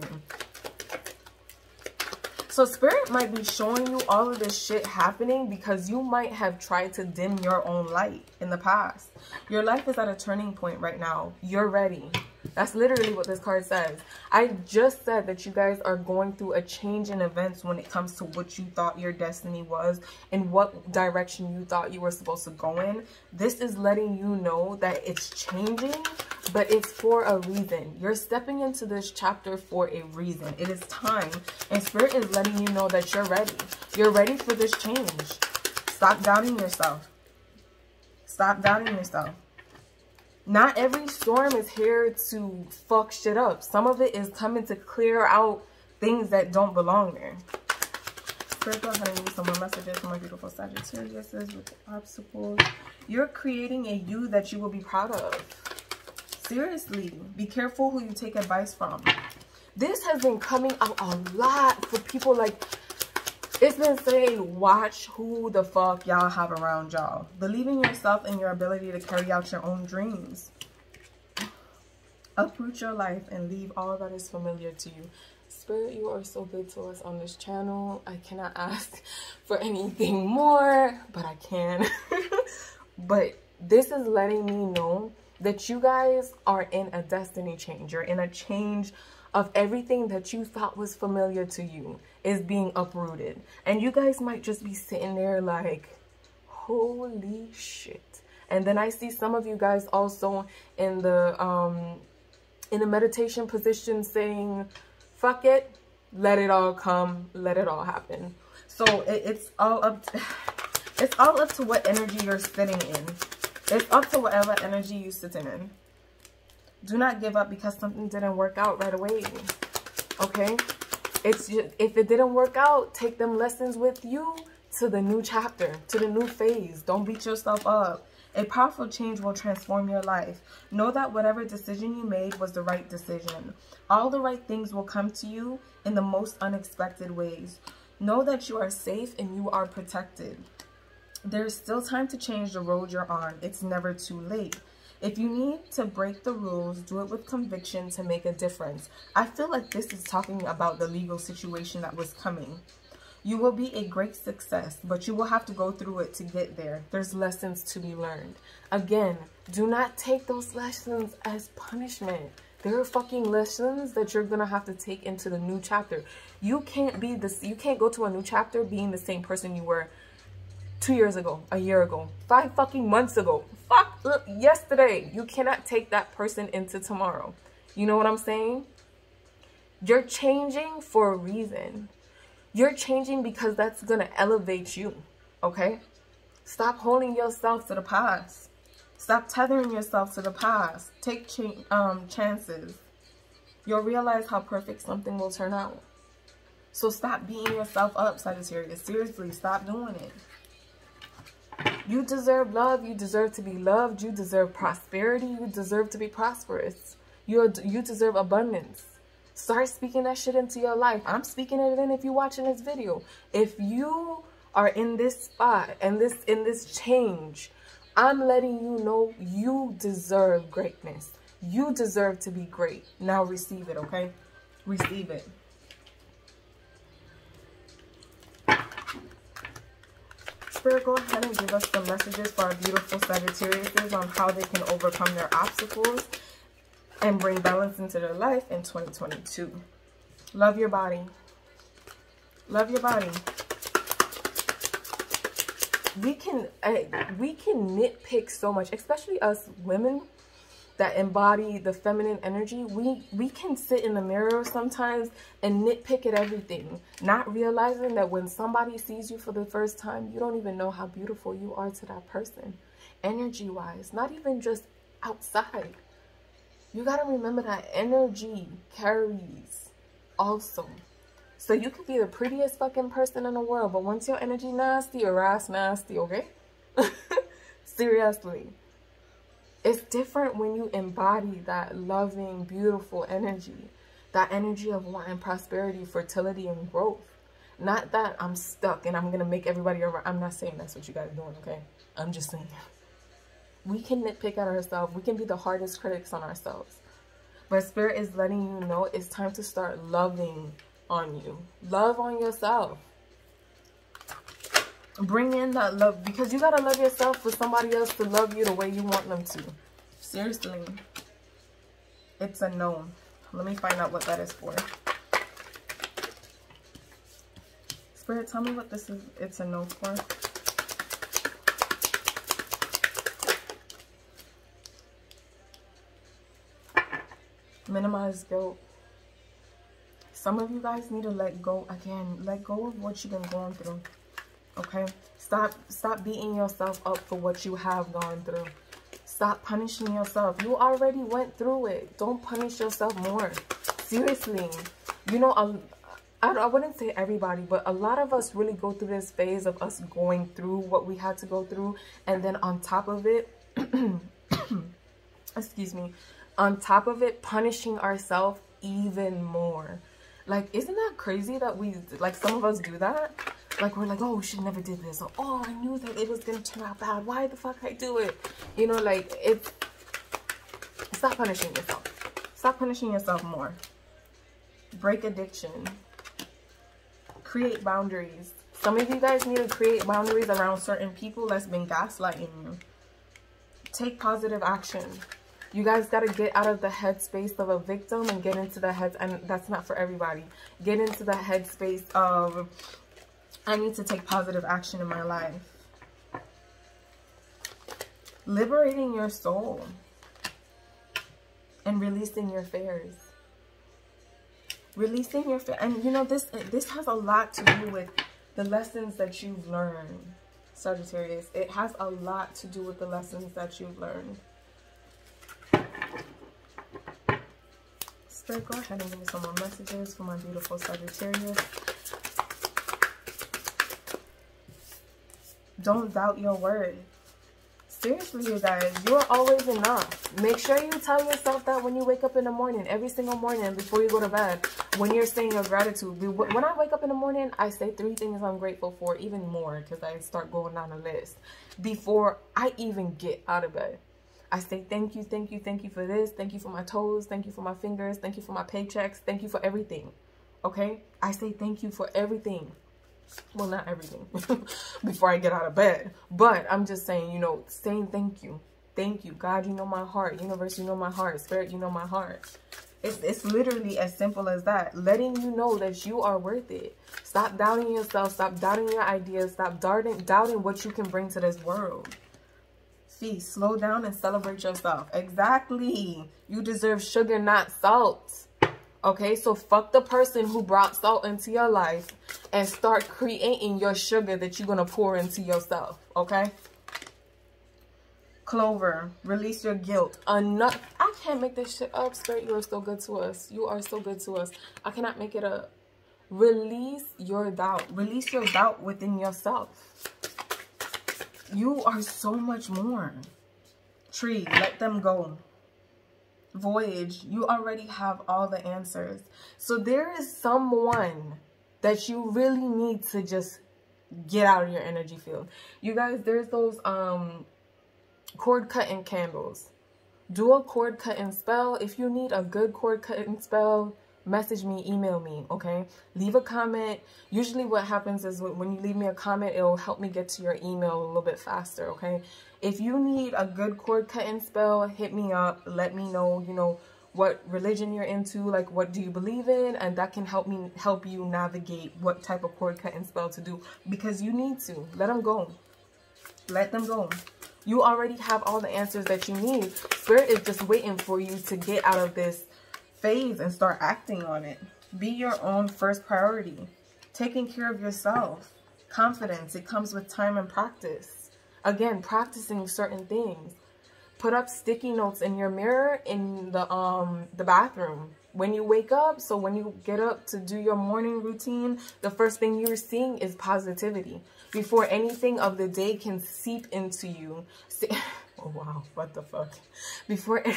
So Spirit might be showing you all of this shit happening because you might have tried to dim your own light in the past. Your life is at a turning point right now. You're ready. That's literally what this card says. I just said that you guys are going through a change in events when it comes to what you thought your destiny was and what direction you thought you were supposed to go in. This is letting you know that it's changing, but it's for a reason. You're stepping into this chapter for a reason. It is time, and Spirit is letting you know that you're ready. You're ready for this change. Stop doubting yourself. Stop doubting yourself. Not every storm is here to fuck shit up. Some of it is coming to clear out things that don't belong there. Spirit, go ahead and leave some more messages for my beautiful Sagittarius with obstacles. You're creating a you that you will be proud of. Seriously, be careful who you take advice from. This has been coming out a lot for people. Like, it's been saying, watch who the fuck y'all have around y'all. Believe in yourself and your ability to carry out your own dreams. Uproot your life and leave all that is familiar to you. Spirit, you are so good to us on this channel. I cannot ask for anything more, but I can. But this is letting me know that you guys are in a destiny change. You're in a change of everything that you thought was familiar to you is being uprooted. And you guys might just be sitting there like, holy shit. And then I see some of you guys also in the um, in the meditation position saying, fuck it, let it all come, let it all happen. So it, it's all up to, it's all up to what energy you're sitting in. It's up to whatever energy you're sitting in. Do not give up because something didn't work out right away, okay? It's just, if it didn't work out, take them lessons with you to the new chapter, to the new phase. Don't beat yourself up. A powerful change will transform your life. Know that whatever decision you made was the right decision. All the right things will come to you in the most unexpected ways. Know that you are safe and you are protected. There's still time to change the road you're on. It's never too late. If you need to break the rules, do it with conviction to make a difference. I feel like this is talking about the legal situation that was coming. You will be a great success, but you will have to go through it to get there. There's lessons to be learned. Again, do not take those lessons as punishment. There are fucking lessons that you're going to have to take into the new chapter. You can't be this, you can't go to a new chapter being the same person you were two years ago, a year ago, five fucking months ago, fuck, look, yesterday. You cannot take that person into tomorrow. You know what I'm saying? You're changing for a reason. You're changing because that's going to elevate you, okay? Stop holding yourself to the past. Stop tethering yourself to the past. Take ch um, chances. You'll realize how perfect something will turn out. So stop beating yourself up, Sagittarius. Seriously, stop doing it. You deserve love. You deserve to be loved. You deserve prosperity. You deserve to be prosperous. You you deserve abundance. Start speaking that shit into your life. I'm speaking it in if you're watching this video. If you are in this spot and this in this change, I'm letting you know you deserve greatness. You deserve to be great. Now receive it, okay? Receive it. Spirit, go ahead and give us some messages for our beautiful Sagittarius on how they can overcome their obstacles and bring balance into their life in twenty twenty-two. Love your body. Love your body. We can, uh, we can nitpick so much, especially us women. that embody the feminine energy, we, we can sit in the mirror sometimes and nitpick at everything, not realizing that when somebody sees you for the first time, you don't even know how beautiful you are to that person, energy-wise, not even just outside. You got to remember that energy carries also. So you could be the prettiest fucking person in the world, but once your energy nasty, your ass nasty, okay? Seriously. It's different when you embody that loving, beautiful energy. That energy of wanting prosperity, fertility, and growth. Not that I'm stuck and I'm going to make everybody around. I'm not saying that's what you guys are doing, okay? I'm just saying we can nitpick at ourselves. We can be the hardest critics on ourselves. But Spirit is letting you know it's time to start loving on you. Love on yourself. Bring in that love, because you gotta love yourself for somebody else to love you the way you want them to. Seriously. It's a no. Let me find out what that is for. Spirit, tell me what this is. It's a no for. Minimize guilt. Some of you guys need to let go again. Let go of what you've been going through. Okay, stop stop beating yourself up for what you have gone through. Stop punishing yourself. You already went through it. Don't punish yourself more. Seriously. You know, um, I, I wouldn't say everybody, but a lot of us really go through this phase of us going through what we had to go through. And then on top of it, excuse me, on top of it, punishing ourselves even more. Like, isn't that crazy that we, like, some of us do that? Like, we're like, oh, she never did this. Or, oh, I knew that it was going to turn out bad. Why the fuck I do it? You know, like, it's... Stop punishing yourself. Stop punishing yourself more. Break addiction. Create boundaries. Some of you guys need to create boundaries around certain people that's been gaslighting you. Take positive action. You guys got to get out of the headspace of a victim and get into the head... And that's not for everybody. Get into the headspace of... I need to take positive action in my life. Liberating your soul and releasing your fears. Releasing your fears. And you know, this, this has a lot to do with the lessons that you've learned, Sagittarius. It has a lot to do with the lessons that you've learned. Spirit, go ahead and give me some more messages for my beautiful Sagittarius. Don't doubt your word. Seriously, you guys, you are always enough. Make sure you tell yourself that when you wake up in the morning, every single morning before you go to bed, when you're saying your gratitude. When I wake up in the morning, I say three things I'm grateful for, even more, because I start going down a list. Before I even get out of bed, I say thank you, thank you, thank you for this. Thank you for my toes. Thank you for my fingers. Thank you for my paychecks. Thank you for everything. Okay? I say thank you for everything. Well, not everything before I get out of bed, but I'm just saying, you know, saying thank you, thank you, God, you know my heart, universe, you know my heart, Spirit, you know my heart. It's, it's literally as simple as that. Letting you know that you are worth it. Stop doubting yourself. Stop doubting your ideas. Stop doubting, doubting what you can bring to this world. Feast, slow down and celebrate yourself. Exactly. You deserve sugar, not salt. Okay, so fuck the person who brought salt into your life and start creating your sugar that you're going to pour into yourself, okay? Clover, release your guilt. Enough. I can't make this shit up, Spirit. You are so good to us. You are so good to us. I cannot make it up. Release your doubt. Release your doubt within yourself. You are so much more. Tree, let them go. Voyage, you already have all the answers. So there is someone that you really need to just get out of your energy field. You guys, there's those um cord cutting candles. Do a cord cutting spell. If you need a good cord cutting spell, message me, email me, okay? Leave a comment. Usually what happens is when you leave me a comment, it'll help me get to your email a little bit faster, okay? If you need a good cord cutting spell, hit me up. Let me know, you know, what religion you're into, like what do you believe in, and that can help me help you navigate what type of cord cutting spell to do, because you need to. Let them go. Let them go. You already have all the answers that you need. Spirit is just waiting for you to get out of this phase and start acting on it. Be your own first priority. Taking care of yourself. Confidence, it comes with time and practice. Again, practicing certain things. Put up sticky notes in your mirror in the um the bathroom when you wake up. So when you get up to do your morning routine, the first thing you're seeing is positivity. Before anything of the day can seep into you. See oh, wow. What the fuck? Before any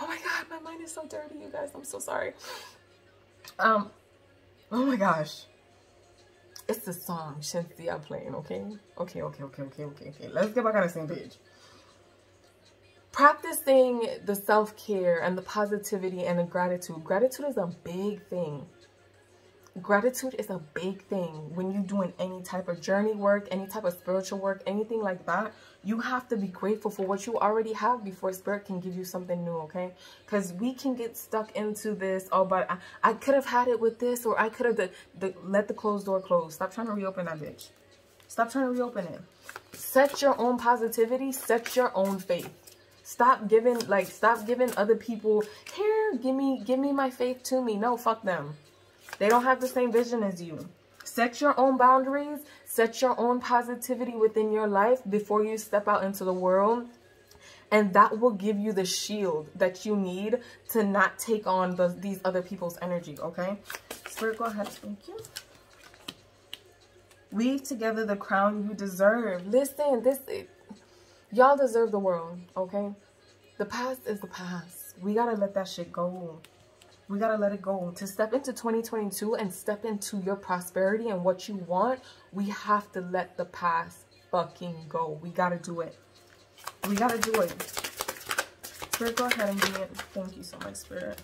oh, my God. My mind is so dirty, you guys. I'm so sorry. Um, oh, my gosh. It's the song Cynthia playing, okay? Okay, okay, okay, okay, okay, okay. Let's get back on the same page. Practicing the self-care and the positivity and the gratitude. Gratitude is a big thing. Gratitude is a big thing. When you're doing any type of journey work, any type of spiritual work, anything like that, you have to be grateful for what you already have before Spirit can give you something new, okay? Because we can get stuck into this, oh, but I, I could have had it with this, or I could have the, the, let the closed door close. Stop trying to reopen that bitch. Stop trying to reopen it. Set your own positivity. Set your own faith. Stop giving, like, stop giving other people, here, give me, give me my faith to me. No, fuck them. They don't have the same vision as you. Set your own boundaries. Set your own positivity within your life before you step out into the world. And that will give you the shield that you need to not take on the, these other people's energy, okay? Spirit, go ahead. Thank you. Weave together the crown you deserve. Listen, this... It, y'all deserve the world, okay? The past is the past. We gotta let that shit go. We gotta let it go. To step into twenty twenty-two and step into your prosperity and what you want, we have to let the past fucking go. We gotta do it. We gotta do it. Spirit, go ahead and give me... Thank you so much, Spirit.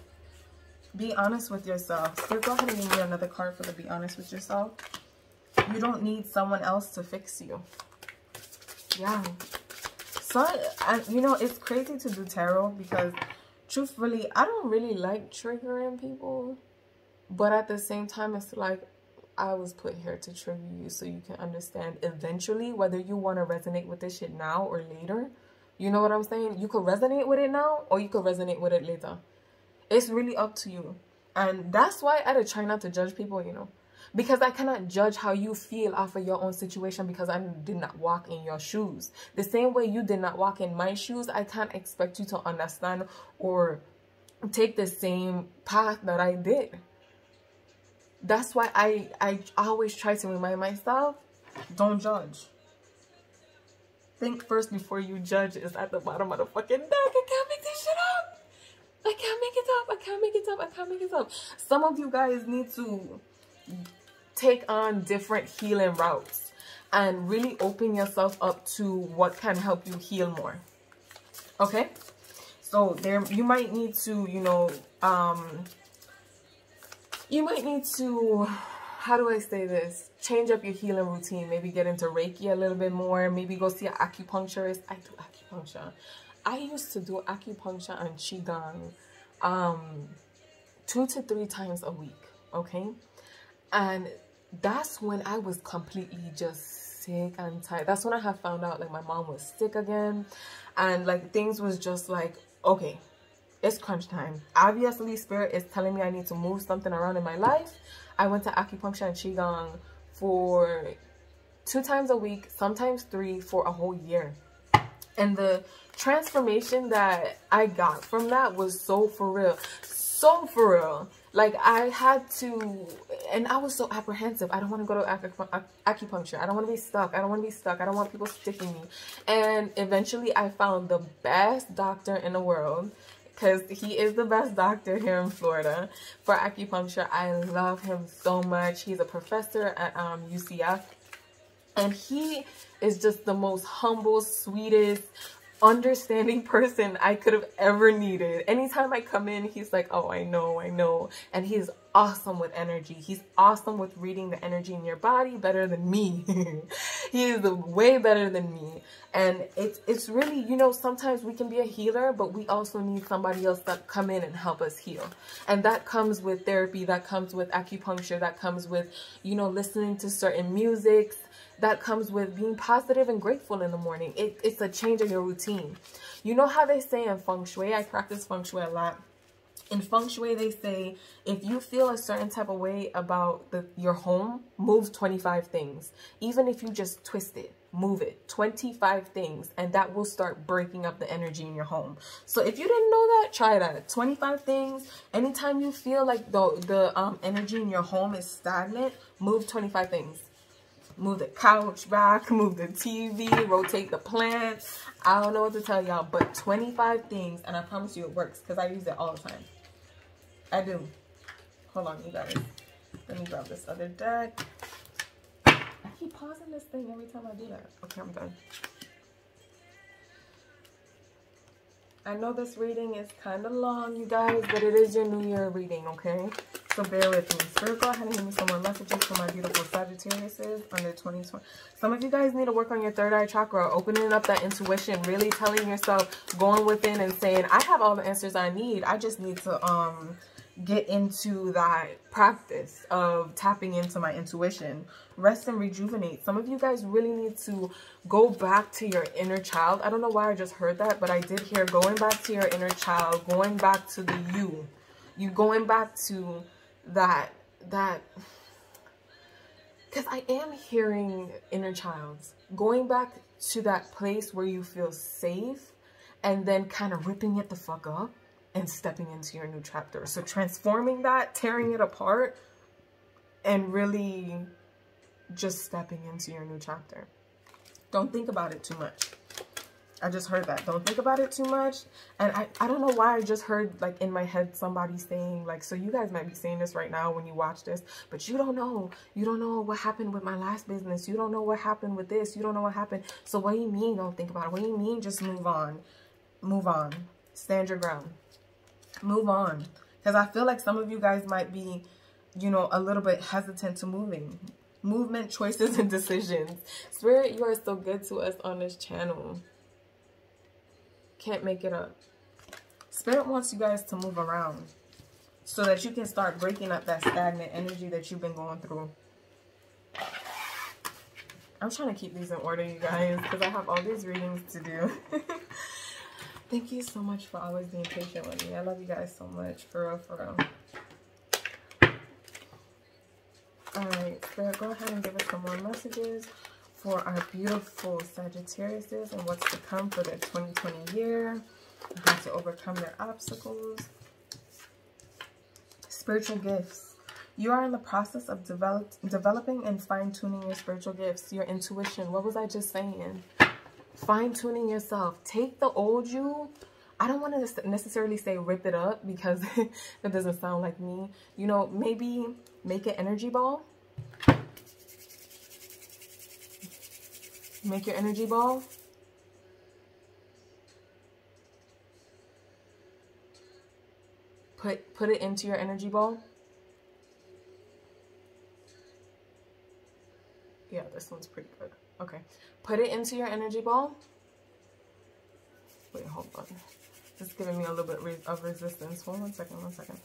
Be honest with yourself. Spirit, go ahead and give me another card for the Be Honest With Yourself. You don't need someone else to fix you. Yeah. So, I, you know, it's crazy to do tarot because, truthfully, I don't really like triggering people. But at the same time, it's like, I was put here to trigger you so you can understand eventually whether you want to resonate with this shit now or later. You know what I'm saying? You could resonate with it now or you could resonate with it later. It's really up to you. And that's why I try not to judge people, you know. Because I cannot judge how you feel off of your own situation because I did not walk in your shoes. The same way you did not walk in my shoes, I can't expect you to understand or take the same path that I did. That's why I, I always try to remind myself, don't judge. Think first before you judge is at the bottom of the fucking deck. I can't make this shit up. I can't make it up. I can't make it up. I can't make it up. Some of you guys need to... take on different healing routes and really open yourself up to what can help you heal more, okay? So there you might need to, you know, um you might need to, how do I say this, change up your healing routine. Maybe get into Reiki a little bit more. Maybe go see an acupuncturist. I do acupuncture. I used to do acupuncture and qigong um two to three times a week, okay? And that's when I was completely just sick and tired. That's when I had found out, like, my mom was sick again. And, like, things was just like, okay, it's crunch time. Obviously, Spirit is telling me I need to move something around in my life. I went to acupuncture and qigong for two times a week, sometimes three, for a whole year. And the transformation that I got from that was so for real. So for real. Like, I had to, and I was so apprehensive. I don't want to go to acup acupuncture. I don't want to be stuck. I don't want to be stuck. I don't want people sticking me. And eventually, I found the best doctor in the world, because he is the best doctor here in Florida for acupuncture. I love him so much. He's a professor at um, U C F, and he is just the most humble, sweetest, understanding person I could have ever needed. Anytime I come in, he's like, oh, I know, I know. And he's awesome with energy. He's awesome with reading the energy in your body better than me. He is way better than me. And it's, it's really, you know, sometimes we can be a healer, but we also need somebody else that come in and help us heal. And that comes with therapy, that comes with acupuncture, that comes with, you know, listening to certain musics, that comes with being positive and grateful in the morning. It, it's a change in your routine. You know how they say in feng shui, I practice feng shui a lot. In feng shui, they say, if you feel a certain type of way about the, your home, move twenty-five things. Even if you just twist it, move it. twenty-five things, and that will start breaking up the energy in your home. So if you didn't know that, try that. twenty-five things. Anytime you feel like the, the um, energy in your home is stagnant, move twenty-five things. Move the couch back, move the T V, rotate the plants. I don't know what to tell y'all, but twenty-five things, and I promise you it works because I use it all the time. I do. Hold on, you guys. Let me grab this other deck. I keep pausing this thing every time I do that. Okay, I'm done. I know this reading is kind of long, you guys, but it is your New Year reading, okay? So bear with me. Spirit, go ahead and give me some more messages for my beautiful Sagittariuses under twenty twenty. Some of you guys need to work on your third eye chakra, opening up that intuition, really telling yourself, going within and saying, I have all the answers I need. I just need to um get into that practice of tapping into my intuition. Rest and rejuvenate. Some of you guys really need to go back to your inner child. I don't know why I just heard that, but I did hear going back to your inner child, going back to the you. You going back to that, that, because I am hearing inner childs. Going back to that place where you feel safe and then kind of ripping it the fuck up and stepping into your new chapter. So transforming that, tearing it apart, and really just stepping into your new chapter. Don't think about it too much. I just heard that. Don't think about it too much. And I, I don't know why I just heard, like, in my head somebody saying, like, so you guys might be saying this right now when you watch this, but you don't know. You don't know what happened with my last business. You don't know what happened with this. You don't know what happened. So what do you mean don't think about it? What do you mean just move on? Move on. Stand your ground. Move on. Because I feel like some of you guys might be, you know, a little bit hesitant to moving. Movement, choices, and decisions. Spirit, you are so good to us on this channel. Can't make it up. Spirit wants you guys to move around so that you can start breaking up that stagnant energy that you've been going through. I'm trying to keep these in order, you guys, because I have all these readings to do. Thank you so much for always being patient with me. I love you guys so much. For real, for real. Alright, Spirit, go ahead and give us some more messages for our beautiful Sagittariuses and what's to come for their twenty twenty year, how to overcome their obstacles. Spiritual gifts. You are in the process of develop, developing and fine-tuning your spiritual gifts, your intuition. What was I just saying? Fine-tuning yourself. Take the old you. I don't want to necessarily say rip it up because that doesn't sound like me. You know, maybe make an energy ball. Make your energy ball. Put put it into your energy ball. Yeah, this one's pretty good. Okay. Put it into your energy ball. Wait, hold on. It's giving me a little bit re of resistance. Hold on one second, one second.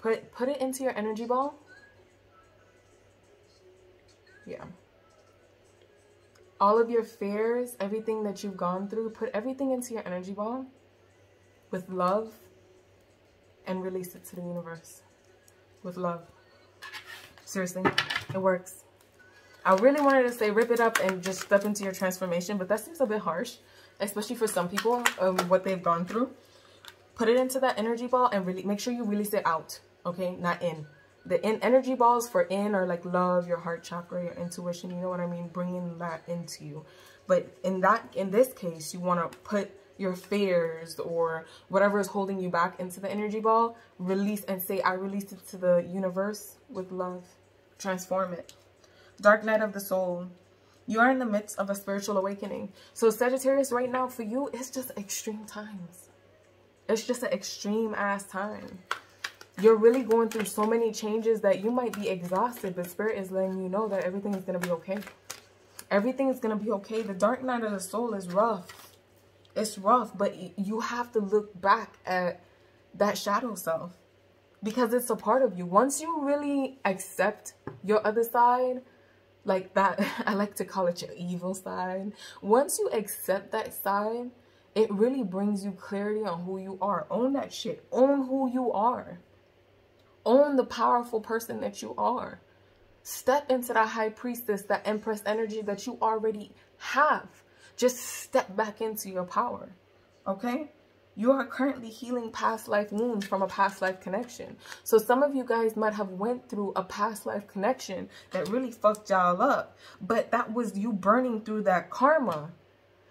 Put, put it into your energy ball. Yeah. All of your fears, everything that you've gone through, put everything into your energy ball with love and release it to the universe with love. Seriously, it works. I really wanted to say rip it up and just step into your transformation, but that seems a bit harsh, especially for some people of what they've gone through. Put it into that energy ball and really make sure you release it out, okay? Not in. The in energy balls for in are like love, your heart chakra, your intuition, you know what I mean? Bringing that into you. But in that, in this case, you want to put your fears or whatever is holding you back into the energy ball, release and say, I release it to the universe with love. Transform it. Dark night of the soul. You are in the midst of a spiritual awakening. So Sagittarius, right now for you, it's just extreme times. It's just an extreme ass time. You're really going through so many changes that you might be exhausted, but Spirit is letting you know that everything is going to be okay. Everything is going to be okay. The dark night of the soul is rough. It's rough, but you have to look back at that shadow self because it's a part of you. Once you really accept your other side, like that, I like to call it your evil side. Once you accept that side, it really brings you clarity on who you are. Own that shit. Own who you are. Own the powerful person that you are. Step into that high priestess, that empress energy that you already have. Just step back into your power, okay? You are currently healing past life wounds from a past life connection. So some of you guys might have went through a past life connection that really fucked y'all up. But that was you burning through that karma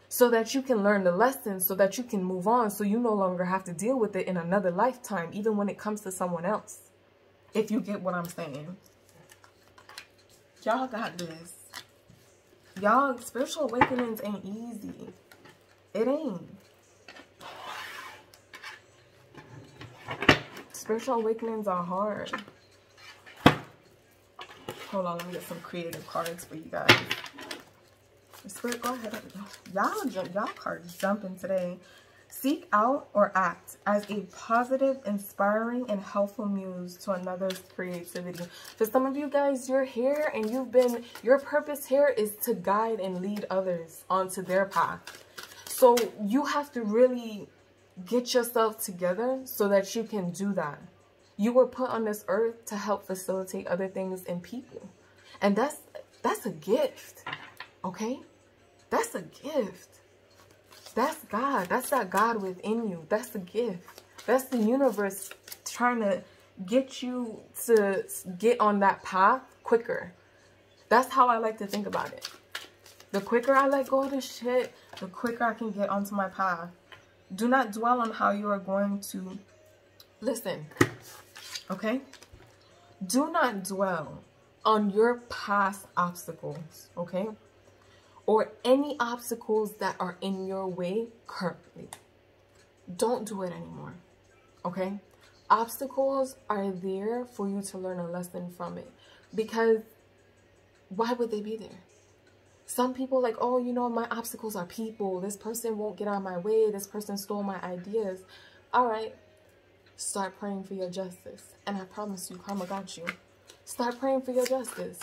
so that you can learn the lesson, so that you can move on, so you no longer have to deal with it in another lifetime, even when it comes to someone else. If you get what I'm saying. Y'all got this. Y'all, spiritual awakenings ain't easy. It ain't. Spiritual awakenings are hard. Hold on, let me get some creative cards for you guys. Spirit, go ahead. Y'all jump, y'all cards jumping today. Seek out or act as a positive, inspiring, and helpful muse to another's creativity. For some of you guys, you're here and you've been, your purpose here is to guide and lead others onto their path. So you have to really get yourself together so that you can do that. You were put on this earth to help facilitate other things and people. And that's, that's a gift, okay? That's a gift. That's God. That's that God within you. That's the gift. That's the universe trying to get you to get on that path quicker. That's how I like to think about it. The quicker I let go of this shit, the quicker I can get onto my path. Do not dwell on how you are going to listen, okay? Do not dwell on your past obstacles, okay? Or any obstacles that are in your way currently. Don't do it anymore, okay? Obstacles are there for you to learn a lesson from it, because why would they be there? Some people like, oh, you know, my obstacles are people. This person won't get out of my way. This person stole my ideas. All right, start praying for your justice. And I promise you, karma got you. Start praying for your justice.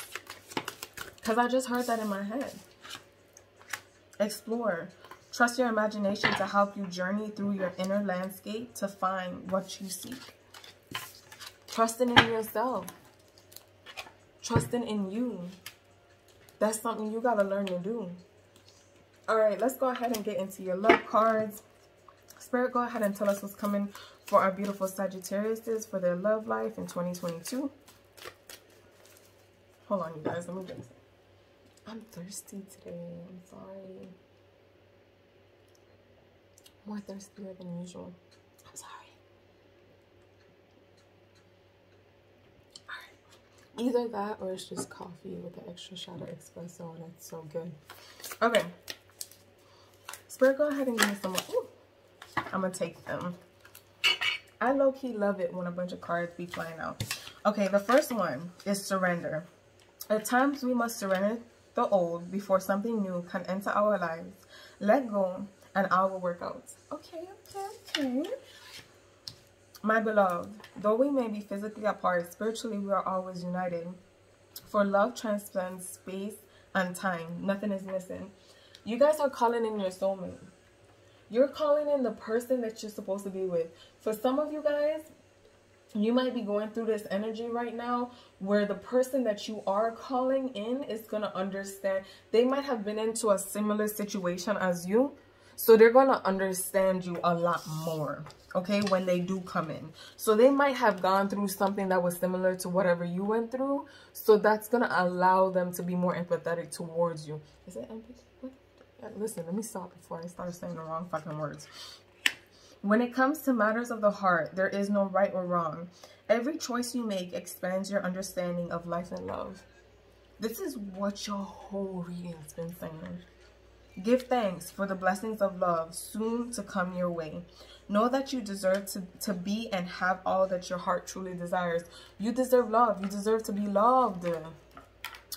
Because I just heard that in my head. Explore. Trust your imagination to help you journey through your inner landscape to find what you seek. Trusting in yourself. Trusting in you. That's something you gotta learn to do. All right, let's go ahead and get into your love cards. Spirit, go ahead and tell us what's coming for our beautiful Sagittariuses for their love life in twenty twenty-two. Hold on, you guys, let me get this. I'm thirsty today, I'm sorry. More thirstier than usual. I'm sorry. Either that or it's just coffee with an extra shot of espresso, and it's so good. Okay. Spirit, go ahead and give me some more. Ooh. I'm going to take them. I low-key love it when a bunch of cards be flying out. Okay, the first one is surrender. At times, we must surrender the old before something new can enter our lives. Let go, and all will work out. Okay, okay, okay. My beloved, though we may be physically apart, spiritually we are always united. For love transcends space and time. Nothing is missing. You guys are calling in your soulmate. You're calling in the person that you're supposed to be with. For some of you guys, you might be going through this energy right now where the person that you are calling in is going to understand. They might have been into a similar situation as you. So they're going to understand you a lot more, okay, when they do come in. So they might have gone through something that was similar to whatever you went through. So that's going to allow them to be more empathetic towards you. Is it empathy? Listen, let me stop before I start saying the wrong fucking words. When it comes to matters of the heart, there is no right or wrong. Every choice you make expands your understanding of life and love. This is what your whole reading has been saying. Give thanks for the blessings of love soon to come your way. Know that you deserve to, to be and have all that your heart truly desires. You deserve love. You deserve to be loved.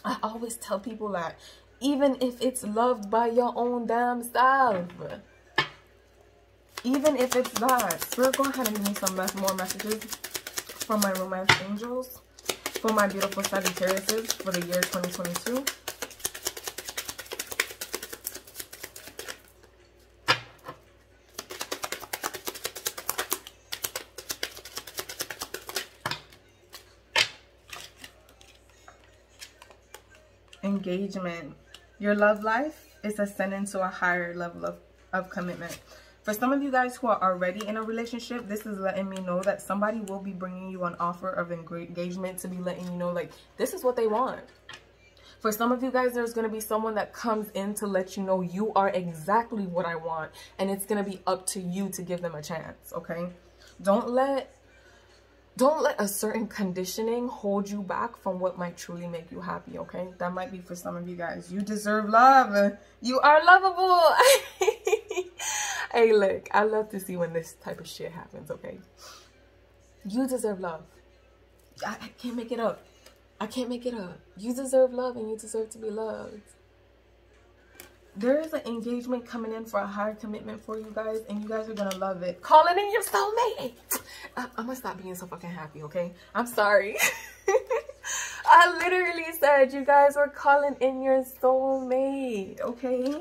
I always tell people that. Even if it's loved by your own damn self. Even if it's that. So go ahead and give me some more messages from my romance angels. For my beautiful Sagittariuses for the year twenty twenty-two. Engagement. Your love life is ascending to a higher level of, of commitment. For some of you guys who are already in a relationship, this is letting me know that somebody will be bringing you an offer of engagement to be letting you know, like, this is what they want. For some of you guys, there's going to be someone that comes in to let you know you are exactly what I want, and it's going to be up to you to give them a chance, okay? Don't let... Don't let a certain conditioning hold you back from what might truly make you happy, okay? That might be for some of you guys. You deserve love. You are lovable. Hey, look, I love to see when this type of shit happens, okay? You deserve love. I, I can't make it up. I can't make it up. You deserve love and you deserve to be loved. There is an engagement coming in for a higher commitment for you guys, and you guys are going to love it. Calling in your soulmate. I'm going to stop being so fucking happy, okay? I'm sorry. I literally said you guys were calling in your soulmate, okay?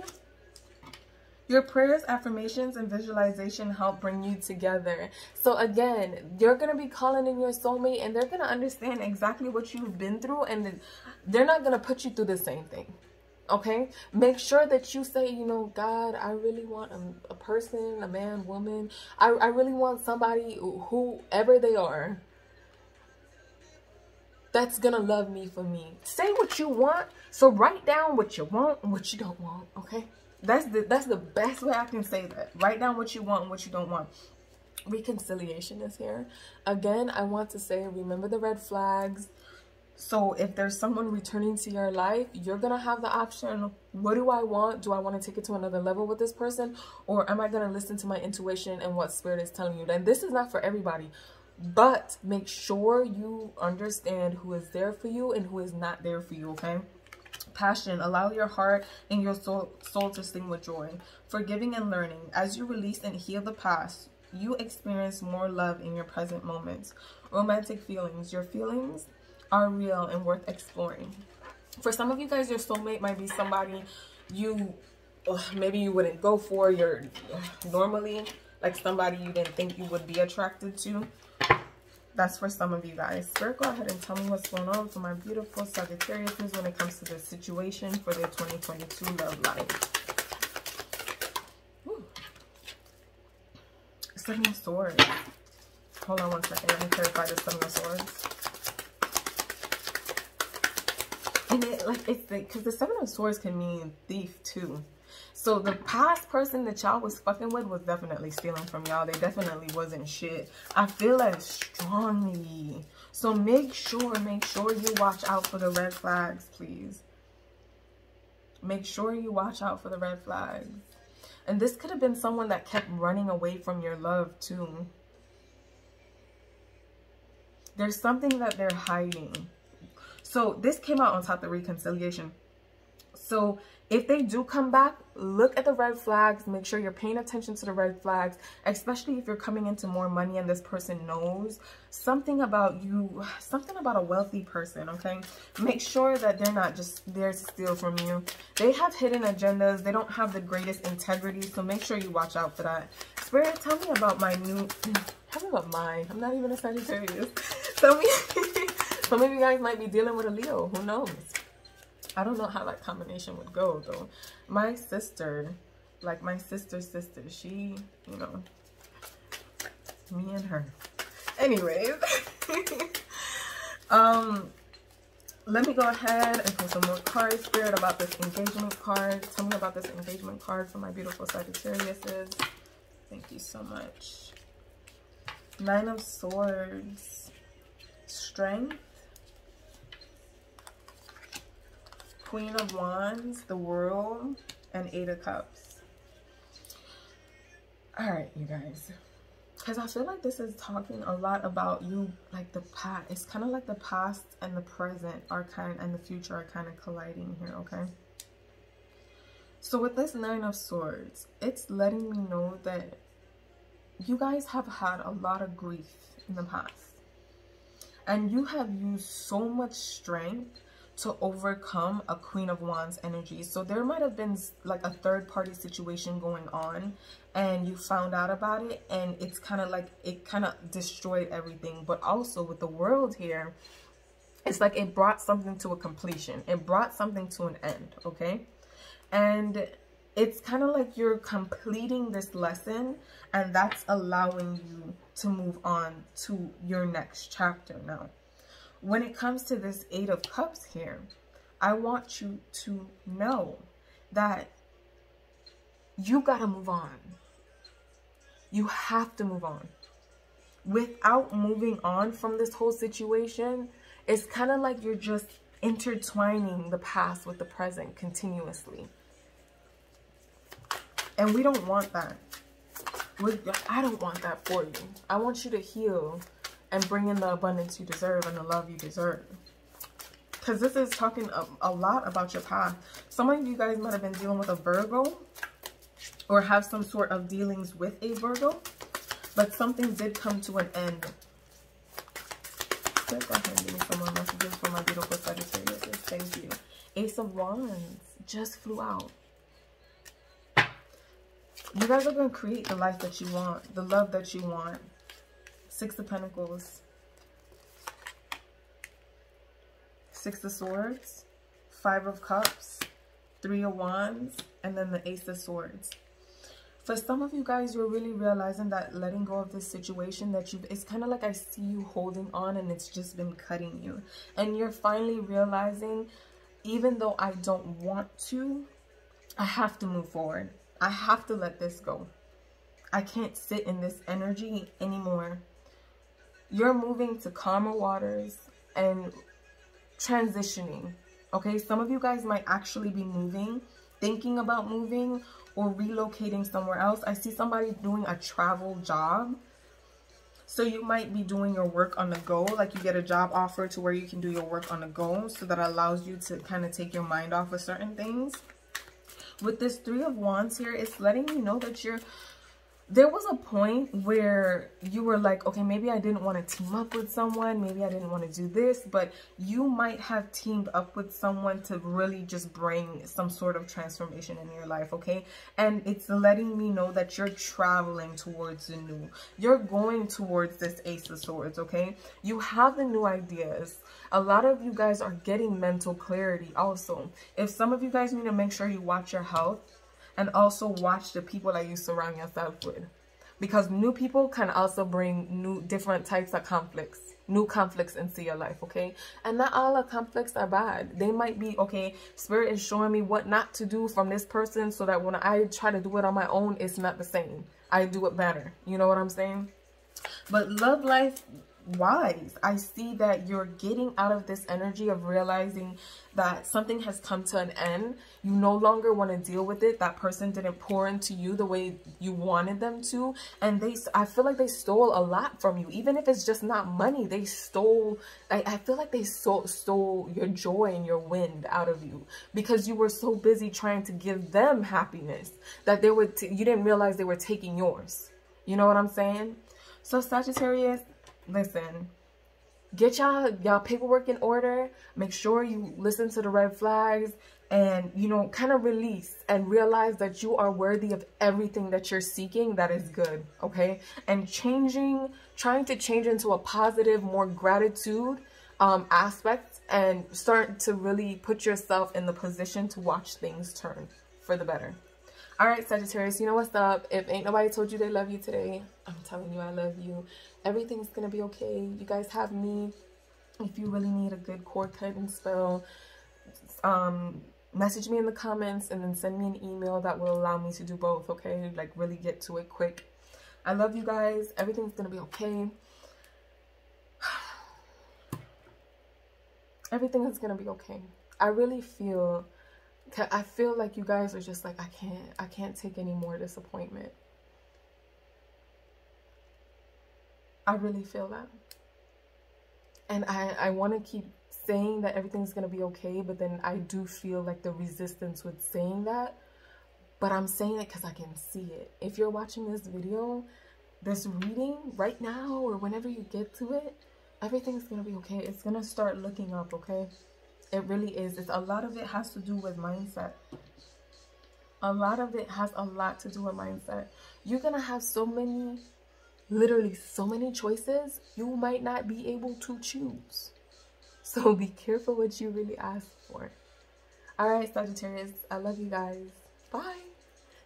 Your prayers, affirmations, and visualization help bring you together. So again, you're going to be calling in your soulmate, and they're going to understand exactly what you've been through, and they're not going to put you through the same thing. Okay, make sure that you say, you know, God, I really want a, a person, a man, woman. I, I really want somebody, whoever they are, that's going to love me for me. Say what you want. So write down what you want and what you don't want. Okay, that's the, that's the best way I can say that. Write down what you want and what you don't want. Reconciliation is here. Again, I want to say, remember the red flags. So if there's someone returning to your life, you're going to have the option, what do I want? Do I want to take it to another level with this person? Or am I going to listen to my intuition and what spirit is telling you? And this is not for everybody, but make sure you understand who is there for you and who is not there for you, okay? Passion. Allow your heart and your soul, soul to sing with joy. Forgiving and learning. As you release and heal the past, you experience more love in your present moments. Romantic feelings. Your feelings are real and worth exploring. For some of you guys, your soulmate might be somebody you ugh, maybe you wouldn't go for your normally, like somebody you didn't think you would be attracted to. That's for some of you guys. Spirit, go ahead and tell me what's going on for my beautiful Sagittarius when it comes to the situation for their twenty twenty-two love life. Woo. Seven of Swords. Hold on one second. Let me clarify the Seven of Swords. And it, like, it's because the, the Seven of Swords can mean thief too. So the past person that y'all was fucking with was definitely stealing from y'all. They definitely wasn't shit. I feel that strongly. So make sure, make sure you watch out for the red flags, please. Make sure you watch out for the red flags. And this could have been someone that kept running away from your love too. There's something that they're hiding. So this came out on top of reconciliation. So if they do come back, look at the red flags. Make sure you're paying attention to the red flags, especially if you're coming into more money and this person knows something about you, something about a wealthy person, okay? Make sure that they're not just there to steal from you. They have hidden agendas. They don't have the greatest integrity, so make sure you watch out for that. Spirit, tell me about my new... Tell me about mine. I'm not even a Sagittarius. Tell me... Some of you guys might be dealing with a Leo. Who knows? I don't know how that combination would go, though. My sister, like my sister's sister, she, you know, me and her. Anyways, um, let me go ahead and pull some more cards. Spirit, about this engagement card. Tell me about this engagement card for my beautiful Sagittariuses. Thank you so much. Nine of Swords. Strength. Queen of Wands, the World, and Eight of Cups. All right, you guys. Because I feel like this is talking a lot about you, like the past. It's kind of like the past and the present are kind, and the future are kind of colliding here, okay? So with this Nine of Swords, it's letting me know that you guys have had a lot of grief in the past. And you have used so much strength to overcome a Queen of Wands energy. So there might have been like a third party situation going on, and you found out about it, and it's kind of like it kind of destroyed everything. But also with the World here, it's like it brought something to a completion. It brought something to an end, okay? And it's kind of like you're completing this lesson, and that's allowing you to move on to your next chapter now. When it comes to this Eight of Cups here, I want you to know that you gotta move on. You have to move on. Without moving on from this whole situation, it's kind of like you're just intertwining the past with the present continuously. And we don't want that. We're, I don't want that for you. I want you to heal and bring in the abundance you deserve and the love you deserve. Because this is talking a, a lot about your past. Some of you guys might have been dealing with a Virgo, or have some sort of dealings with a Virgo, but something did come to an end. Go ahead and give me some more messages for my beautiful Sagittarius. Thank you. Ace of Wands just flew out. You guys are going to create the life that you want, the love that you want. Six of Pentacles, Six of Swords, Five of Cups, Three of Wands, and then the Ace of Swords. For some of you guys, you're really realizing that letting go of this situation that you've, it's kind of like I see you holding on and it's just been cutting you. And you're finally realizing, even though I don't want to, I have to move forward. I have to let this go. I can't sit in this energy anymore. You're moving to calmer waters and transitioning, okay? Some of you guys might actually be moving, thinking about moving or relocating somewhere else. I see somebody doing a travel job. So you might be doing your work on the go, like you get a job offer to where you can do your work on the go, so that allows you to kind of take your mind off of certain things. With this Three of Wands here, it's letting you know that you're, there was a point where you were like, okay, maybe I didn't want to team up with someone. Maybe I didn't want to do this. But you might have teamed up with someone to really just bring some sort of transformation in your life, okay? And it's letting me know that you're traveling towards the new. You're going towards this Ace of Swords, okay? You have the new ideas. A lot of you guys are getting mental clarity also. If some of you guys need to make sure you watch your health, and also watch the people that you surround yourself with. Because new people can also bring new, different types of conflicts. New conflicts into your life, okay? And not all the conflicts are bad. They might be, okay, Spirit is showing me what not to do from this person, so that when I try to do it on my own, it's not the same. I do it better. You know what I'm saying? But love life wise, I see that you're getting out of this energy of realizing that something has come to an end. You no longer want to deal with it. That person didn't pour into you the way you wanted them to, and they, I feel like they stole a lot from you. Even if it's just not money, they stole, I, I feel like they so, stole your joy and your wind out of you, because you were so busy trying to give them happiness that they would, you didn't realize they were taking yours. You know what I'm saying? So Sagittarius, listen, get y'all y'all paperwork in order. Make sure you listen to the red flags, and, you know, kind of release and realize that you are worthy of everything that you're seeking that is good, okay? And changing, trying to change into a positive, more gratitude um, aspect, and start to really put yourself in the position to watch things turn for the better. All right, Sagittarius, you know what's up. If ain't nobody told you they love you today, I'm telling you I love you. Everything's going to be okay. You guys have me. If you really need a good cord cutting spell, um, message me in the comments and then send me an email that will allow me to do both, okay? Like, really get to it quick. I love you guys. Everything's going to be okay. Everything is going to be okay. I really feel I feel like you guys are just like, I can't, I can't take any more disappointment. I really feel that. And I, I want to keep saying that everything's going to be okay, but then I do feel like the resistance with saying that. But I'm saying it because I can see it. If you're watching this video, this reading right now, or whenever you get to it, everything's going to be okay. It's going to start looking up, okay? It really is. It's, a lot of it has to do with mindset. A lot of it has a lot to do with mindset. You're going to have so many, literally so many choices, you might not be able to choose. So be careful what you really ask for. All right, Sagittarius, I love you guys. Bye.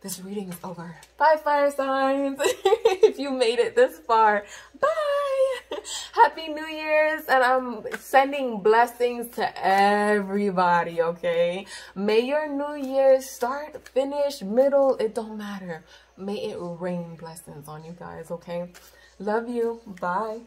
This reading is over. Bye, fire signs. If you made it this far, bye. Happy New Year's, and I'm sending blessings to everybody, okay? May your New Year start, finish, middle, it don't matter. May it rain blessings on you guys, okay? Love you. Bye.